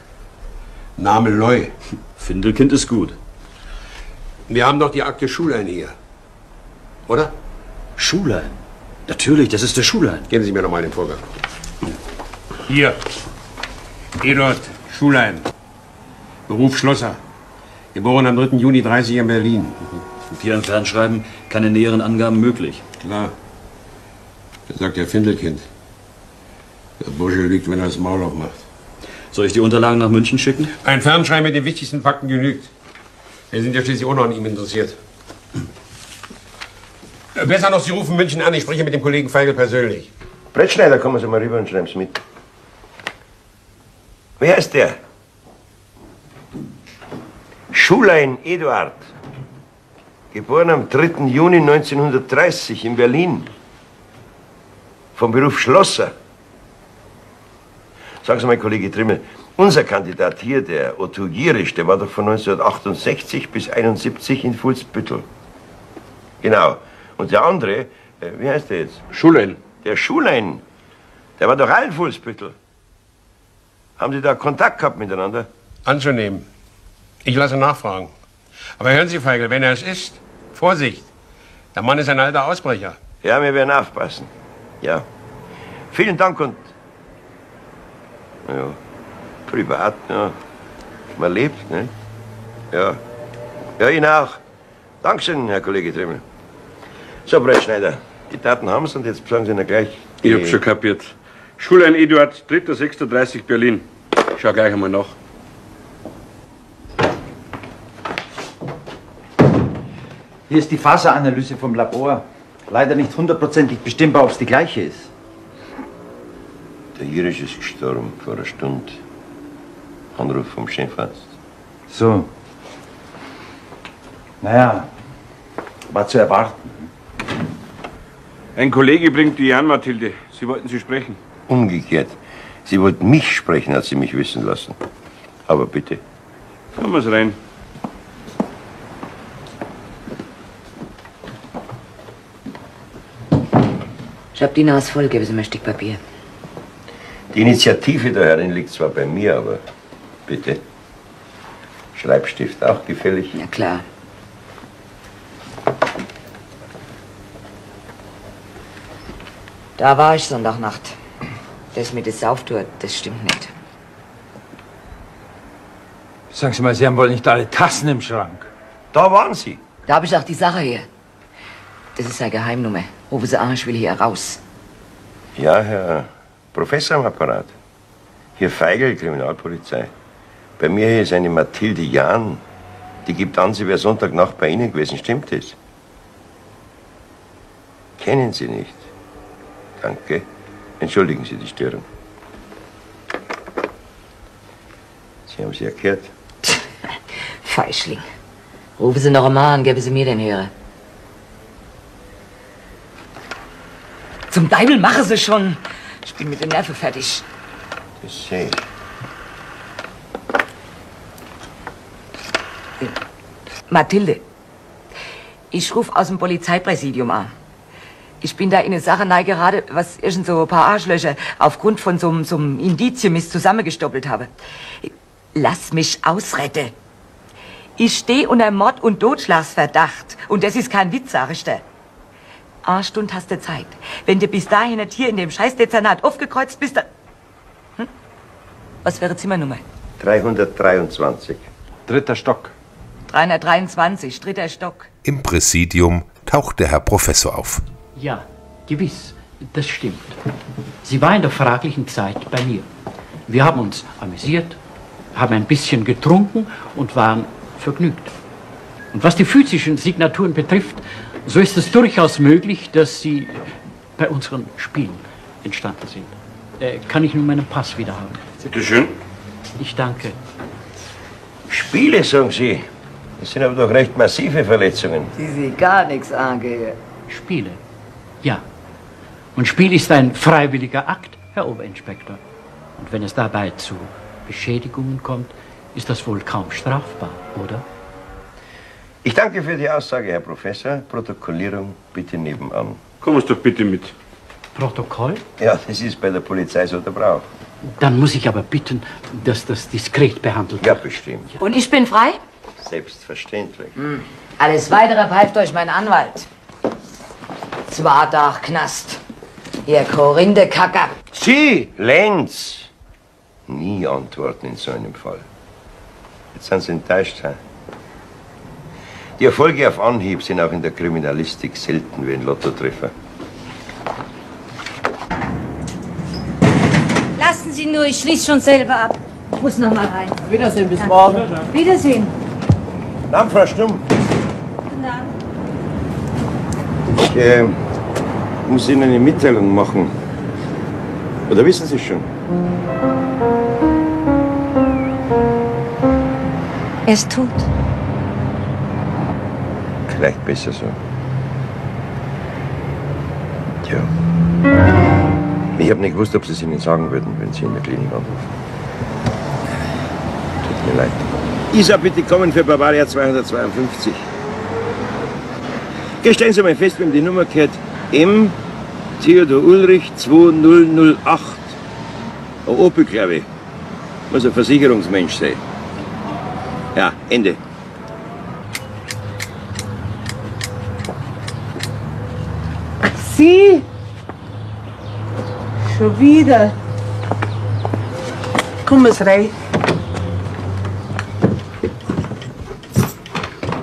Name Loi. Findelkind ist gut. Wir haben doch die Akte Schulein hier. Oder? Schulein? Natürlich, das ist der Schulein. Geben Sie mir noch mal den Vorgang. Hier. Eduard Schulein. Beruf Schlosser. Geboren am dritten Juni dreißig in Berlin. Hier im Fernschreiben keine näheren Angaben möglich. Klar. Das sagt der Findelkind. Der Bursche lügt, wenn er das Maul aufmacht. Soll ich die Unterlagen nach München schicken? Ein Fernschreiben mit den wichtigsten Fakten genügt. Wir sind ja schließlich auch noch an ihm interessiert. Besser noch, Sie rufen München an. Ich spreche mit dem Kollegen Feigl persönlich. Brettschneider, kommen Sie mal rüber und schreiben Sie mit. Wer ist der? Schulein Eduard. Geboren am dritten Juni neunzehnhundertdreißig in Berlin. Vom Beruf Schlosser. Sagen Sie mal, Kollege Trimmel, unser Kandidat hier, der Otto Jirisch, der war doch von neunzehnhundertachtundsechzig bis einundsiebzig in Fuhlsbüttel. Genau. Und der andere, äh, wie heißt der jetzt? Schulein. Der Schulein, der war doch auch in Fuhlsbüttel. Haben Sie da Kontakt gehabt miteinander? Anzunehmen. Ich lasse nachfragen. Aber hören Sie, Feigl, wenn er es ist, Vorsicht. Der Mann ist ein alter Ausbrecher. Ja, wir werden aufpassen. Ja. Vielen Dank und... Ja, privat, ja. Man lebt, ne? Ja. Ja, Ihnen auch. Dankeschön, Herr Kollege Trimmel. So, Brettschneider, die Daten haben Sie und jetzt sagen Sie noch gleich... Ich hab's schon kapiert. Schulein Eduard, dritter sechster dreißig Berlin. Ich schau gleich einmal nach. Hier ist die Faseranalyse vom Labor. Leider nicht hundertprozentig bestimmbar, ob es die gleiche ist. Der Jirisch ist gestorben vor einer Stunde. Anruf vom Chefarzt. So. Naja, war zu erwarten. Ein Kollege bringt die an, Mathilde. Sie wollten Sie sprechen. Umgekehrt. Sie wollten mich sprechen, hat sie mich wissen lassen. Aber bitte. Kommen wir's rein. Ich hab die Nase voll, geben Sie mir ein Stück Papier. Die Initiative der Herrin liegt zwar bei mir, aber bitte. Schreibstift auch gefällig? Na klar. Da war ich Sonntagnacht. Das mit der Sauftour, das stimmt nicht. Sagen Sie mal, Sie haben wohl nicht alle Tassen im Schrank? Da waren Sie. Da habe ich auch die Sache hier. Das ist eine Geheimnummer. Rufen Sie an, ich will hier raus. Ja, Herr Professor am Apparat. Hier Feigl, Kriminalpolizei. Bei mir hier ist eine Mathilde Jahn. Die gibt an, sie wäre Sonntagnacht bei Ihnen gewesen. Stimmt das? Kennen Sie nicht? Danke. Entschuldigen Sie die Störung. Sie haben sie erklärt. Feischling. Rufen Sie noch einmal an, geben Sie mir den Hörer. Zum Deibel mache sie schon. Ich bin mit den Nerven fertig. Das sehe ich. Mathilde, ich rufe aus dem Polizeipräsidium an. Ich bin da in eine Sache nahe gerade, was irgend so ein paar Arschlöcher aufgrund von so einem Indizienmist zusammengestoppelt habe. Lass mich ausrette. Ich stehe unter Mord- und Totschlagsverdacht. Und das ist kein Witz, sag ich dir. Eine Stunde hast du Zeit. Wenn du bis dahin nicht hier in dem Scheißdezernat aufgekreuzt bist, dann... Hm? Was wäre Zimmernummer? dreihundertdreiundzwanzig. Dritter Stock. dreihundertdreiundzwanzig, dritter Stock. Im Präsidium taucht der Herr Professor auf. Ja, gewiss, das stimmt. Sie war in der fraglichen Zeit bei mir. Wir haben uns amüsiert, haben ein bisschen getrunken und waren vergnügt. Und was die physischen Signaturen betrifft, so ist es durchaus möglich, dass sie bei unseren Spielen entstanden sind. Äh, kann ich nun meinen Pass wieder haben? Bitte schön. Ich danke. Spiele, sagen Sie. Das sind aber doch recht massive Verletzungen. Sie sehen gar nichts angehe. Spiele, ja. Und Spiel ist ein freiwilliger Akt, Herr Oberinspektor. Und wenn es dabei zu Beschädigungen kommt, ist das wohl kaum strafbar, oder? Ich danke für die Aussage, Herr Professor. Protokollierung bitte nebenan. Komm uns doch bitte mit. Protokoll? Ja, das ist bei der Polizei so der Brauch. Dann muss ich aber bitten, dass das diskret behandelt wird. Ja, bestimmt. Und ich bin frei? Selbstverständlich. Mhm. Alles Weitere pfeift euch mein Anwalt. Zwar doch Knast, ihr Korindekacker. Sie, Lenz! Nie antworten in so einem Fall. Jetzt sind Sie enttäuscht. He? Die Erfolge auf Anhieb sind auch in der Kriminalistik selten wie ein Lottotreffer. Lassen Sie nur, ich schließe schon selber ab. Ich muss noch mal rein. Wiedersehen, bis morgen. Wiedersehen. Dann, Frau Sturm. Ich äh, muss Ihnen eine Mitteilung machen. Oder wissen Sie schon? Er ist tot. Vielleicht besser so. Tja. Ich habe nicht gewusst, ob Sie es Ihnen sagen würden, wenn Sie in der Klinik anrufen. Tut mir leid. Isa, bitte kommen für Bavaria zweihundertzweiundfünfzig. Gestellen Sie mal fest, wem die Nummer gehört. M. Theodor Ulrich zweitausendacht. Ein Opel, glaube ich. Muss ein Versicherungsmensch sein. Ja, Ende. Sie? Schon wieder. Komm es rein.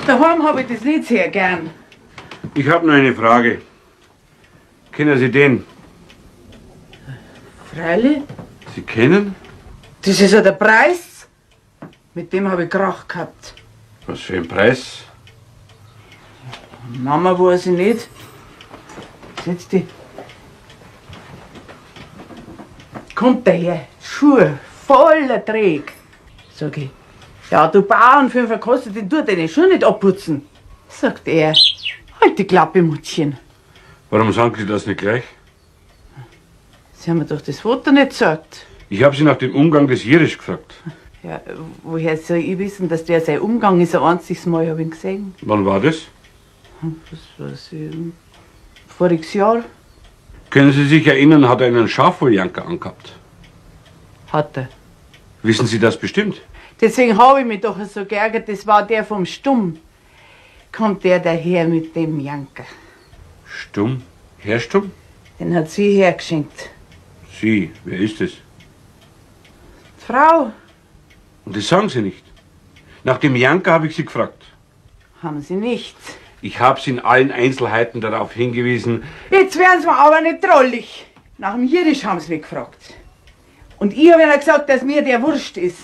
Daheim habe ich das nicht sehr gern. Ich habe nur eine Frage. Kennen Sie den? Freilich? Sie kennen? Das ist ja der Preis. Mit dem habe ich Krach gehabt. Was für ein Preis? Mama weiß ich nicht. Setz dich. Kommt daher. Schuhe, voller Dreck. Sag ich. Ja, du Bauern für einen Verkoster, den tut deine Schuhe nicht abputzen. Sagt er. Halt die Klappe, Muttchen. Warum sagen Sie das nicht gleich? Sie haben mir doch das Foto nicht gesagt. Ich habe Sie nach dem Umgang des Jirisch gefragt. Ja, woher soll ich wissen, dass der sein Umgang ist? Ein einziges Mal habe ich ihn gesehen. Wann war das? Das weiß ich. Voriges Jahr. Können Sie sich erinnern, hat er einen Schafwolljanker angehabt? Hat er. Wissen Sie das bestimmt? Deswegen habe ich mich doch so geärgert, das war der vom Stumm. Kommt der daher mit dem Janker. Stumm? Herr Stumm? Den hat sie hergeschenkt. Sie? Wer ist es? Die Frau. Und das sagen Sie nicht. Nach dem Janker habe ich Sie gefragt. Haben Sie nicht. Ich habe Sie in allen Einzelheiten darauf hingewiesen. Jetzt werden Sie mir aber nicht drollig. Nach dem Jirisch haben Sie mich gefragt. Und ich habe Ihnen gesagt, dass mir der wurscht ist.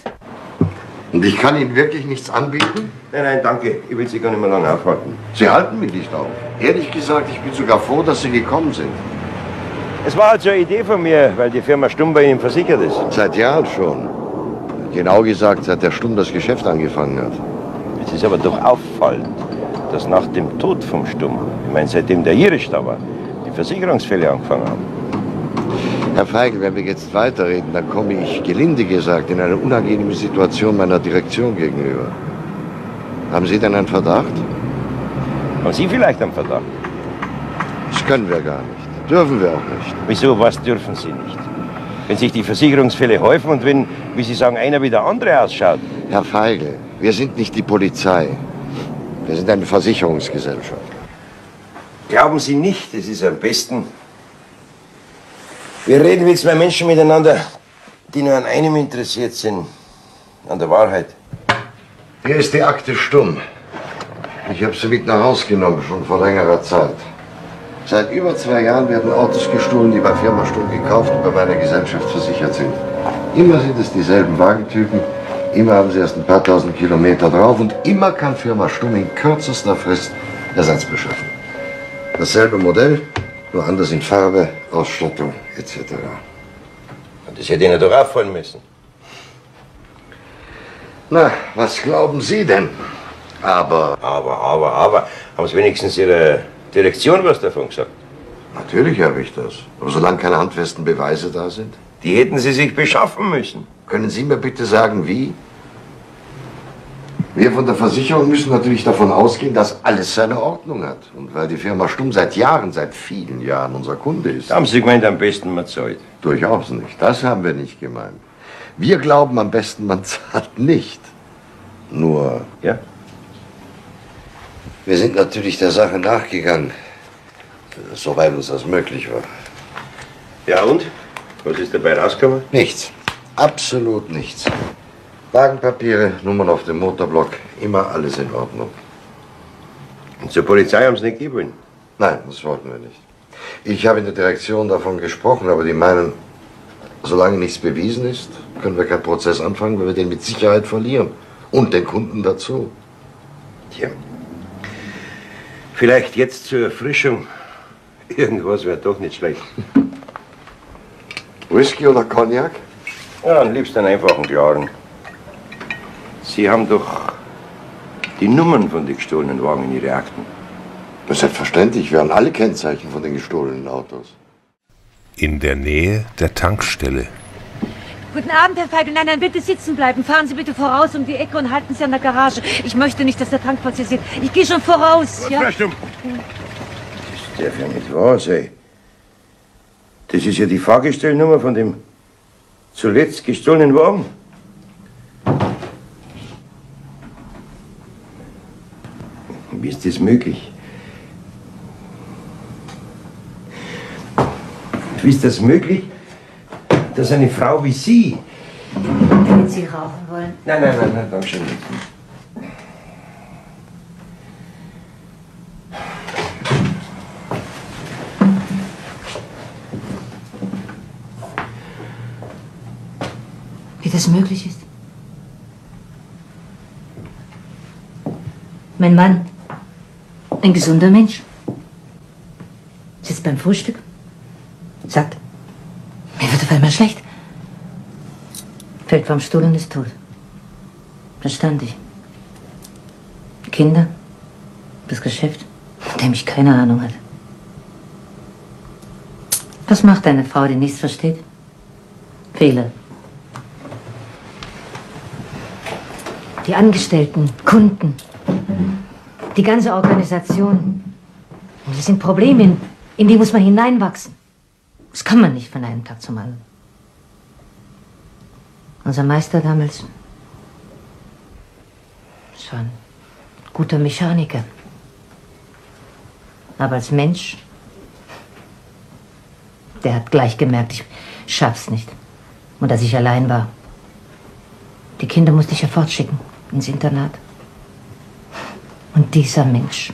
Und ich kann Ihnen wirklich nichts anbieten? Nein, nein, danke. Ich will Sie gar nicht mehr lange aufhalten. Sie halten mich nicht auf. Ehrlich gesagt, ich bin sogar froh, dass Sie gekommen sind. Es war also eine Idee von mir, weil die Firma Stumm bei Ihnen versichert ist. Seit Jahren schon. Genau gesagt, seit der Stumm das Geschäft angefangen hat. Es ist aber doch auffallend, dass nach dem Tod vom Stumm, ich meine, seitdem der Jirisch da war, die Versicherungsfälle angefangen haben. Herr Feigl, wenn wir jetzt weiterreden, dann komme ich, gelinde gesagt, in eine unangenehme Situation meiner Direktion gegenüber. Haben Sie denn einen Verdacht? Haben Sie vielleicht einen Verdacht? Das können wir gar nicht. Dürfen wir auch nicht. Wieso, was dürfen Sie nicht? Wenn sich die Versicherungsfälle häufen und wenn, wie Sie sagen, einer wie der andere ausschaut. Herr Feigl, wir sind nicht die Polizei. Wir sind eine Versicherungsgesellschaft. Glauben Sie nicht, es ist am besten. Wir reden wie zwei Menschen miteinander, die nur an einem interessiert sind, an der Wahrheit. Hier ist die Akte Stumm. Ich habe sie mit nach Hause genommen, schon vor längerer Zeit. Seit über zwei Jahren werden Autos gestohlen, die bei Firma Sturm gekauft und bei meiner Gesellschaft versichert sind. Immer sind es dieselben Wagentypen, immer haben sie erst ein paar tausend Kilometer drauf und immer kann Firma Sturm in kürzester Frist Ersatz beschaffen. Dasselbe Modell, nur anders in Farbe, Ausstattung et cetera. Das hätte Ihnen doch auffallen müssen. Na, was glauben Sie denn? Aber... Aber, aber, aber. Haben Sie wenigstens Ihre Direktion was davon gesagt? Natürlich habe ich das. Aber solange keine handfesten Beweise da sind. Die hätten Sie sich beschaffen müssen. Können Sie mir bitte sagen, wie? Wir von der Versicherung müssen natürlich davon ausgehen, dass alles seine Ordnung hat. Und weil die Firma Sturm seit Jahren, seit vielen Jahren unser Kunde ist. Haben Sie gemeint, am besten man zahlt? Durchaus nicht. Das haben wir nicht gemeint. Wir glauben, am besten man zahlt nicht. Nur... Ja? Wir sind natürlich der Sache nachgegangen, soweit uns das möglich war. Ja und? Was ist dabei rausgekommen? Nichts. Absolut nichts. Wagenpapiere, Nummern auf dem Motorblock, immer alles in Ordnung. Und zur Polizei haben Sie nicht gegeben? Nein, das wollten wir nicht. Ich habe in der Direktion davon gesprochen, aber die meinen, solange nichts bewiesen ist, können wir keinen Prozess anfangen, weil wir den mit Sicherheit verlieren. Und den Kunden dazu. Tja. Vielleicht jetzt zur Erfrischung. Irgendwas wäre doch nicht schlecht. Whisky oder Cognac? Ja, am liebsten einen einfachen klaren. Sie haben doch die Nummern von den gestohlenen Wagen in Ihre Akten. Das ist selbstverständlich, wir haben alle Kennzeichen von den gestohlenen Autos. In der Nähe der Tankstelle. Guten Abend, Herr Feigl. Nein, nein, bitte sitzen bleiben. Fahren Sie bitte voraus um die Ecke und halten Sie an der Garage. Ich möchte nicht, dass der Tank passiert. Ich gehe schon voraus. Was, ja? Das darf ja nicht wahr sein. Das ist ja die Fahrgestellnummer von dem zuletzt gestohlenen Wagen. Wie ist das möglich? Wie ist das möglich, dass eine Frau wie Sie... Wenn Sie rauchen wollen. Nein, nein, nein, nein, danke schön. Wie das möglich ist? Mein Mann. Ein gesunder Mensch. Sitzt beim Frühstück. Satt. Mir wird auf einmal schlecht. Fällt vom Stuhl und ist tot. Da stand ich. Kinder. Das Geschäft, von dem ich keine Ahnung hatte. Was macht eine Frau, die nichts versteht? Fehler. Die Angestellten, Kunden. Die ganze Organisation. Das sind Probleme, in die muss man hineinwachsen. Das kann man nicht von einem Tag zum anderen. Unser Meister damals war ein guter Mechaniker. Aber als Mensch, der hat gleich gemerkt, ich schaff's nicht. Und dass ich allein war. Die Kinder musste ich ja fortschicken ins Internat. Und dieser Mensch,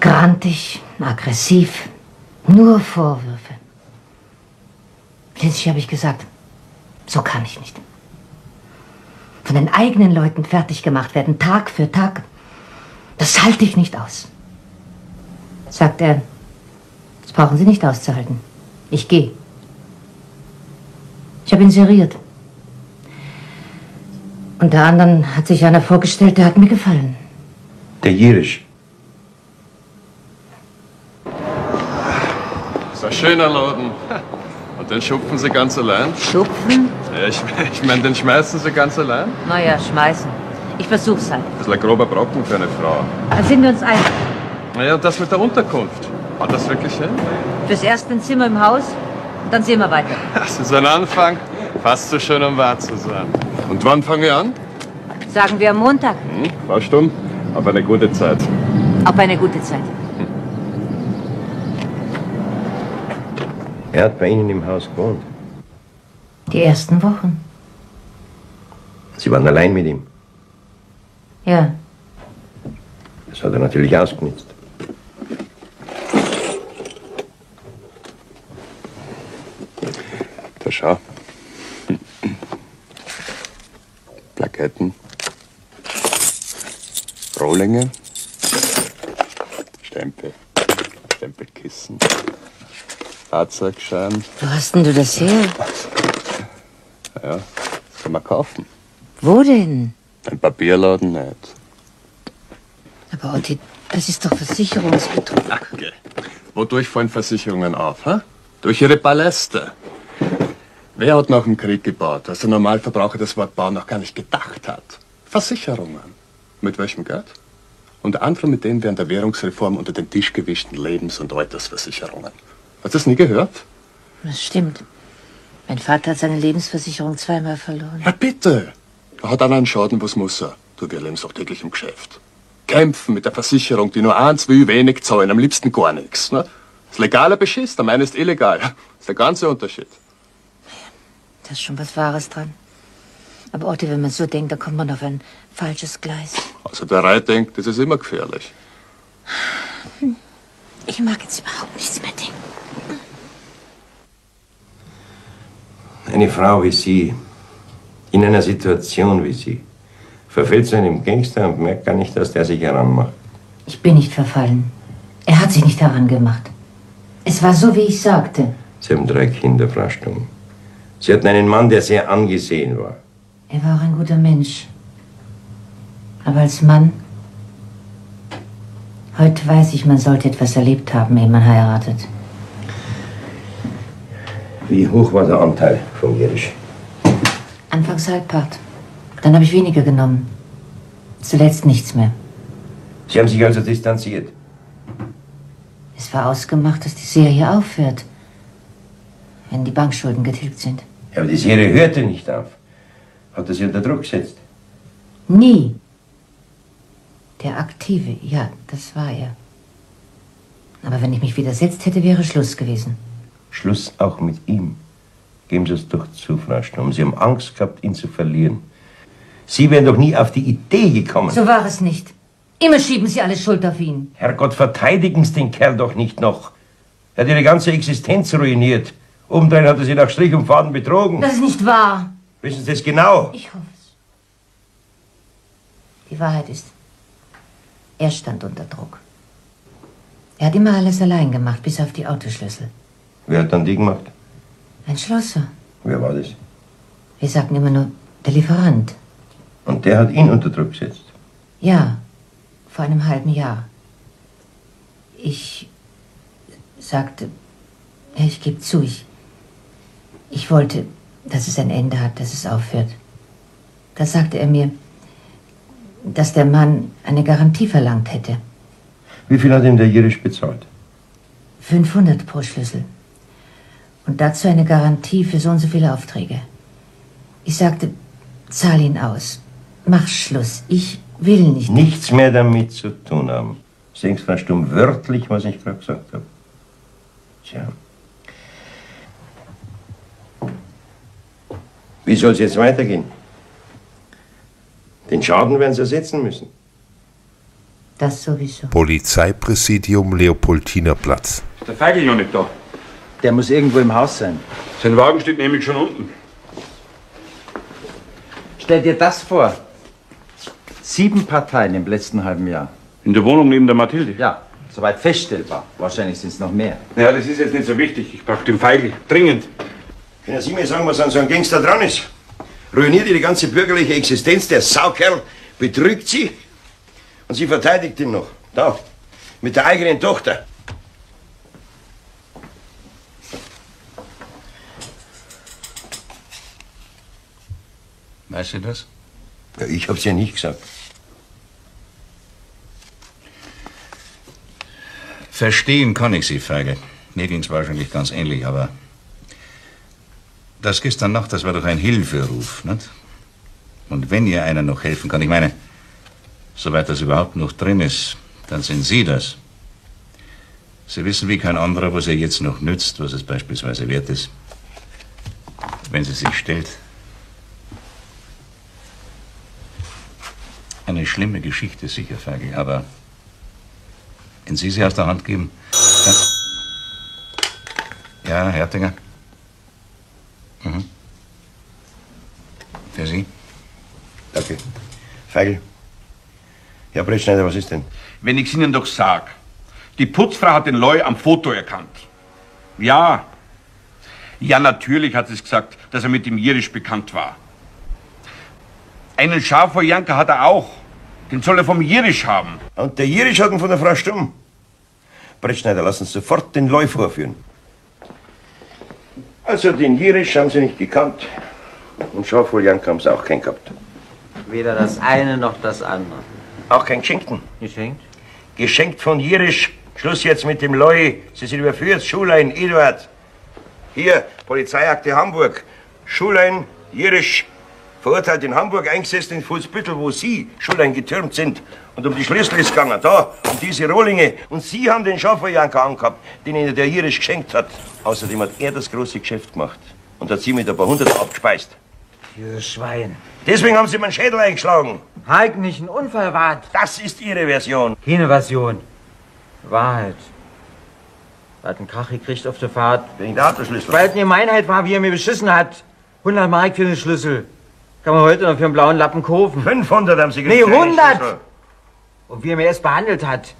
grantig, aggressiv, nur Vorwürfe. Schließlich habe ich gesagt, so kann ich nicht. Von den eigenen Leuten fertig gemacht werden, Tag für Tag, das halte ich nicht aus. Sagt er, das brauchen Sie nicht auszuhalten. Ich gehe. Ich habe ihn seriert. Unter anderem hat sich einer vorgestellt, der hat mir gefallen. Der Jirisch. Das ist ein schöner Laden. Und den schupfen Sie ganz allein? Schupfen? Ja, ich, ich meine, den schmeißen Sie ganz allein? Na ja, schmeißen. Ich versuch's halt. Das ist ein grober Brocken für eine Frau. Dann sind wir uns einig. Na ja, das mit der Unterkunft. Hat das wirklich hin? Fürs Erste ein Zimmer im Haus und dann sehen wir weiter. Das ist ein Anfang. Fast so schön, um wahr zu sein. Und wann fangen wir an? Sagen wir am Montag. Hm, ein paar Stunden. Auf eine gute Zeit. Auf eine gute Zeit. Er hat bei Ihnen im Haus gewohnt. Die ersten Wochen. Sie waren allein mit ihm? Ja. Das hat er natürlich ausgenutzt. geschah. Plaketten, Rohlinge, Stempel, Stempelkissen, Fahrzeugschein. Wo hast denn du das her? Ja, das kann man kaufen. Wo denn? Ein Papierladen nicht. Aber Otti, das ist doch Versicherungsbetrug. Danke. Wodurch fallen Versicherungen auf, hä? Durch ihre Paläste. Wer hat nach dem Krieg gebaut, dass der Normalverbraucher das Wort Bau noch gar nicht gedacht hat? Versicherungen. Mit welchem Geld? Unter anderem mit denen während der Währungsreform unter den Tisch gewischten Lebens- und Altersversicherungen. Hast du das nie gehört? Das stimmt. Mein Vater hat seine Lebensversicherung zweimal verloren. Ja, bitte! Er hat einen Schaden, was muss er? Du, wir leben auch täglich im Geschäft. Kämpfen mit der Versicherung, die nur eins will, wenig zahlen, am liebsten gar nichts. Ne? Das legale Beschiss, der meine ist illegal. Das ist der ganze Unterschied. Da ist schon was Wahres dran. Aber Otti, wenn man so denkt, dann kommt man auf ein falsches Gleis. Also der Reit denkt, das ist immer gefährlich. Ich mag jetzt überhaupt nichts mehr denken. Eine Frau wie Sie, in einer Situation wie Sie, verfällt zu einem Gangster und merkt gar nicht, dass der sich heranmacht. Ich bin nicht verfallen. Er hat sich nicht herangemacht. Es war so, wie ich sagte. Sie haben drei Kinder, Frau Sturm. Sie hatten einen Mann, der sehr angesehen war. Er war auch ein guter Mensch. Aber als Mann... Heute weiß ich, man sollte etwas erlebt haben, ehe man heiratet. Wie hoch war der Anteil von Jirisch? Anfangs halbpart. Dann habe ich weniger genommen. Zuletzt nichts mehr. Sie haben sich also distanziert? Es war ausgemacht, dass die Serie aufhört, wenn die Bankschulden getilgt sind. Ja, aber die Serie hörte nicht auf. Hat er Sie unter Druck gesetzt? Nie. Der Aktive, ja, das war er. Aber wenn ich mich widersetzt hätte, wäre Schluss gewesen. Schluss auch mit ihm. Geben Sie es doch zu, Frau Sturm. Sie haben Angst gehabt, ihn zu verlieren. Sie wären doch nie auf die Idee gekommen. So war es nicht. Immer schieben Sie alle Schuld auf ihn. Herrgott, verteidigen Sie den Kerl doch nicht noch. Er hat Ihre ganze Existenz ruiniert. Obendrein hat er Sie nach Strich und Faden betrogen. Das ist nicht wahr. Wissen Sie es genau? Ich hoffe es. Die Wahrheit ist, er stand unter Druck. Er hat immer alles allein gemacht, bis auf die Autoschlüssel. Wer hat dann die gemacht? Ein Schlosser. Wer war das? Wir sagten immer nur, der Lieferant. Und der hat ihn unter Druck gesetzt? Ja, vor einem halben Jahr. Ich sagte, ich gebe zu, ich, ich wollte, dass es ein Ende hat, dass es aufhört. Da sagte er mir, dass der Mann eine Garantie verlangt hätte. Wie viel hat ihm der Jirisch bezahlt? fünfhundert pro Schlüssel. Und dazu eine Garantie für so und so viele Aufträge. Ich sagte, zahl ihn aus. Mach Schluss. Ich will nicht. Nichts mehr damit zu tun haben. Sehen Sie, Frau Sturm, wörtlich, was ich gerade gesagt habe. Tja. Wie soll es jetzt weitergehen? Den Schaden werden Sie ersetzen müssen. Das sowieso. Polizeipräsidium Leopoldinerplatz. Ist der Feigl noch nicht da? Der muss irgendwo im Haus sein. Sein Wagen steht nämlich schon unten. Stell dir das vor. Sieben Parteien im letzten halben Jahr. In der Wohnung neben der Mathilde? Ja, soweit feststellbar. Wahrscheinlich sind es noch mehr. Ja, das ist jetzt nicht so wichtig. Ich brauche den Feigl. Dringend. Können Sie mir sagen, was an so einem Gangster dran ist? Ruiniert Ihre ganze bürgerliche Existenz. Der Saukerl betrügt Sie. Und Sie verteidigt ihn noch. Da, mit der eigenen Tochter. Weißt du das? Ja, ich hab's ja nicht gesagt. Verstehen kann ich Sie, Feigl. Mir ging's wahrscheinlich ganz ähnlich, aber das gestern Nacht, das war doch ein Hilferuf, nicht? Und wenn ihr einer noch helfen kann, ich meine, soweit das überhaupt noch drin ist, dann sind Sie das. Sie wissen wie kein anderer, was ihr jetzt noch nützt, was es beispielsweise wert ist, wenn sie sich stellt. Eine schlimme Geschichte, sicher, Feigl, aber wenn Sie sie aus der Hand geben... Ja, ja, Hertinger? Feigl. Herr Brettschneider, was ist denn? Wenn ich's Ihnen doch sag, die Putzfrau hat den Loi am Foto erkannt. Ja, ja natürlich hat sie es gesagt, dass er mit dem Jirisch bekannt war. Einen Schafo-Janker hat er auch. Den soll er vom Jirisch haben. Und der Jirisch hat ihn von der Frau Sturm. Brettschneider, lass uns sofort den Loi vorführen. Also den Jirisch haben Sie nicht gekannt. Und Schafo-Janker haben Sie auch keinen gehabt. Weder das eine noch das andere. Auch kein Geschenkten? Geschenkt? Geschenkt von Jirisch. Schluss jetzt mit dem Loi. Sie sind überführt. Schulein, Eduard. Hier, Polizeiakte Hamburg. Schulein, Jirisch. Verurteilt in Hamburg, eingesessen in Fuhlsbüttel, wo Sie, Schulein, getürmt sind. Und um die Schlüssel ist gegangen. Da, um diese Rohlinge. Und Sie haben den Schafo-Janker angehabt, den Ihnen der Jirisch geschenkt hat. Außerdem hat er das große Geschäft gemacht. Und hat Sie mit ein paar Hundert abgespeist. Dieses Schwein. Deswegen haben Sie meinen Schädel eingeschlagen. Halt nicht, ein Unfall war. Das ist Ihre Version. Keine Version. Wahrheit. Er hat einen Krach gekriegt auf der Fahrt. Wegen der Autoschlüssel. Weil es eine Gemeinheit war, wie er mir beschissen hat. hundert Mark für den Schlüssel. Kann man heute noch für einen blauen Lappen kaufen. fünfhundert haben Sie gekriegt. Nee, hundert! Und wie er mir erst behandelt hat.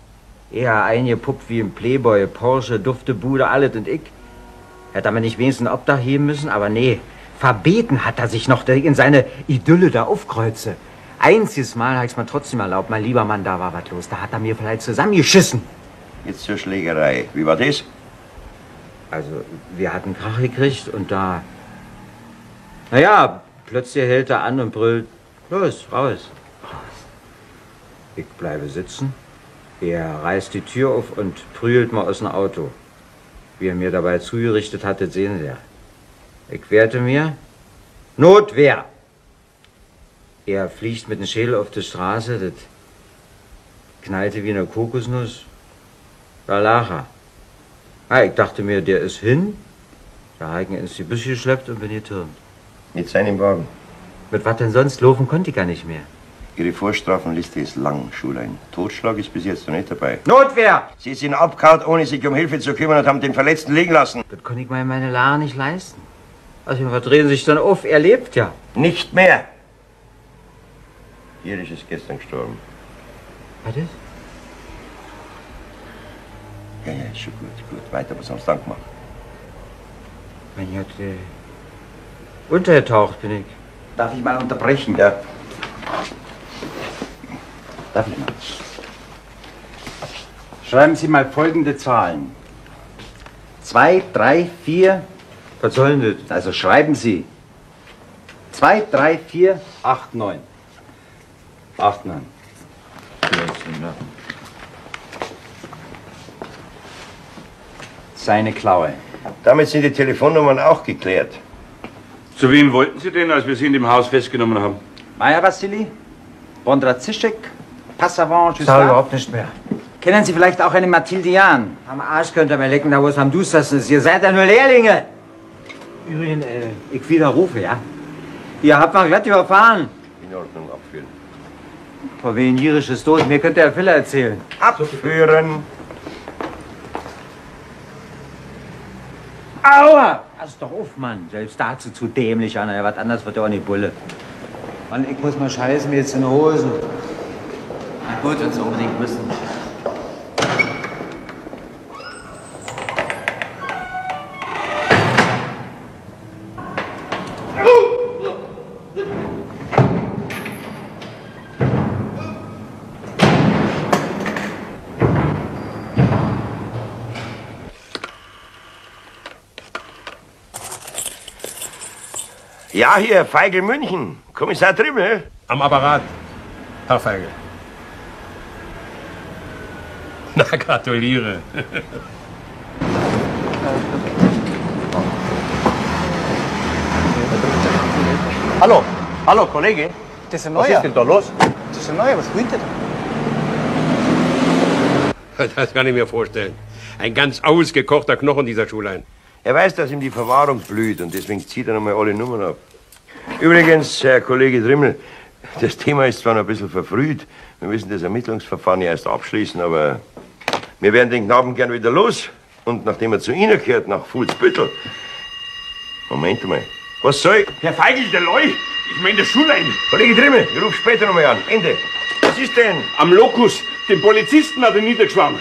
Eher eingepuppt wie ein Playboy, Porsche, Duftebude, alles und ich. Er hat damit nicht wenigstens ein Obdach heben müssen, aber nee. Verbeten hat er sich noch, dass ich in seine Idylle da aufkreuze. Einziges Mal habe ich es mir trotzdem erlaubt, mein lieber Mann, da war was los. Da hat er mir vielleicht zusammengeschissen. Jetzt zur Schlägerei. Wie war das? Also, wir hatten Krach gekriegt und da... Naja, plötzlich hält er an und brüllt, los, raus, raus. Ich bleibe sitzen. Er reißt die Tür auf und prügelt mal aus dem Auto. Wie er mir dabei zugerichtet hatte, sehen Sie ja. Ich wehrte mir, Notwehr. Er fliegt mit dem Schädel auf die Straße, das knallte wie eine Kokosnuss. Da lag er. Ah, ich dachte mir, der ist hin. Der Haken ist die Büsche geschleppt und bin getürmt. Mit seinem Wagen. Mit was denn sonst? Laufen konnte ich gar nicht mehr. Ihre Vorstrafenliste ist lang, Schulein. Totschlag ist bis jetzt noch nicht dabei. Notwehr! Sie sind abgehauen, ohne sich um Hilfe zu kümmern und haben den Verletzten liegen lassen. Das konnte ich mir in meine Lahr nicht leisten. Also, was drehen Sie sich dann auf? Er lebt ja. Nicht mehr. Jirisch ist gestern gestorben. Was ist? Ja, ja, ist schon gut, gut. Weiter, was haben Sie dann gemacht? Mein Gott, äh, untergetaucht bin ich. Darf ich mal unterbrechen? Ja. Darf ich mal? Schreiben Sie mal folgende Zahlen. Zwei, drei, vier... Was soll denn das? Also schreiben Sie. zwei, drei, vier, acht, neun. acht, neun. Seine Klaue. Damit sind die Telefonnummern auch geklärt. Zu wem wollten Sie denn, als wir Sie in dem Haus festgenommen haben? Maja Vassili, Bondrazischek, Passavant, Justin. Das überhaupt nicht mehr. Kennen Sie vielleicht auch eine Mathilde Jahn? Am Arsch könnt ihr mir lecken, da wo es am dustersten ist. Ihr seid ja nur Lehrlinge. Übrigens, äh, ich widerrufe, ja? Ihr habt mal glatt überfahren. In Ordnung, abführen. Vor wen Jirisch ist tot, mir könnte der Filler erzählen. Abführen! Aua! Pass doch auf, Mann. Selbst dazu zu dämlich, Anna. Was anders wird ja auch nicht Bulle. Mann, ich muss mal scheißen, mir jetzt in die Hosen. Na gut, wenn Sie unbedingt müssen. Ja, hier, Feigl München. Kommissar Trimmel. Am Apparat, Herr Feigl. Na, gratuliere. Hallo, hallo, Kollege. Das ist ein Neuer. Was ist denn da los? Das ist ein Neuer, was windet er? Das kann ich mir vorstellen. Ein ganz ausgekochter Knochen, dieser Schulein. Er weiß, dass ihm die Verwahrung blüht und deswegen zieht er nochmal alle Nummern ab. Übrigens, Herr Kollege Trimmel, das Thema ist zwar noch ein bisschen verfrüht, wir müssen das Ermittlungsverfahren ja erst abschließen, aber wir werden den Knaben gern wieder los. Und nachdem er zu Ihnen gehört, nach Fuhlsbüttel. Moment mal, was soll... Herr Feigl, der Leu, Ich meine der Schulein. Kollege Trimmel, ich ruf später nochmal an. Ende. Was ist denn? Am Lokus. Den Polizisten hat er niedergeschwommen.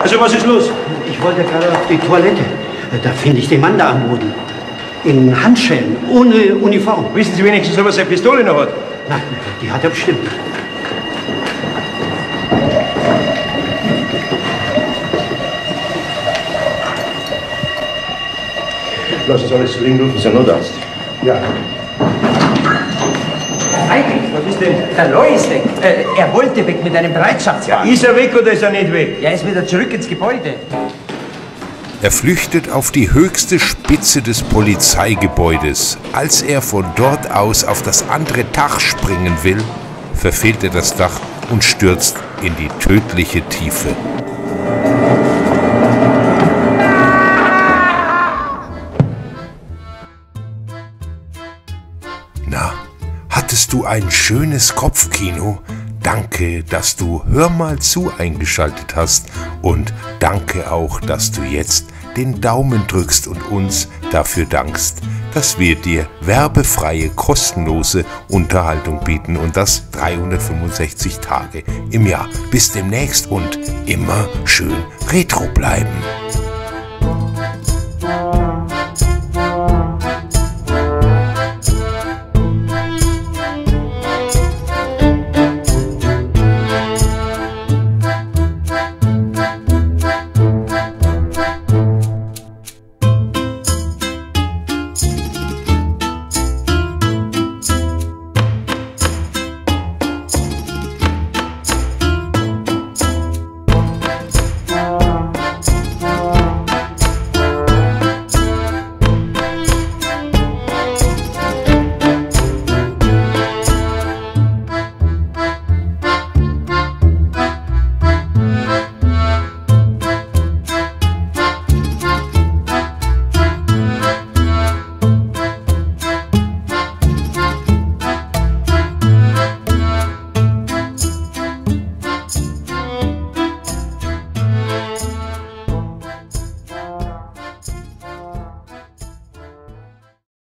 Also, was ist los? Ich wollte gerade auf die Toilette. Da finde ich den Mann da am Boden. In Handschellen, ohne Uniform. Wissen Sie wenigstens, ob er seine Pistole noch hat? Nein, die hat er bestimmt. Lass uns alles liegen, rufen Sie einen Notarzt. Ja. Heinrich, was ist denn? Der Loi ist weg. Äh, er wollte weg mit einem Bereitschaftswagen. Ja, ist er weg oder ist er nicht weg? Er ist wieder zurück ins Gebäude. Er flüchtet auf die höchste Spitze des Polizeigebäudes. Als er von dort aus auf das andere Dach springen will, verfehlt er das Dach und stürzt in die tödliche Tiefe. Na, hattest du ein schönes Kopfkino? Danke, dass du Hör mal zu eingeschaltet hast und danke auch, dass du jetzt den Daumen drückst und uns dafür dankst, dass wir dir werbefreie, kostenlose Unterhaltung bieten und das dreihundertfünfundsechzig Tage im Jahr. Bis demnächst und immer schön retro bleiben.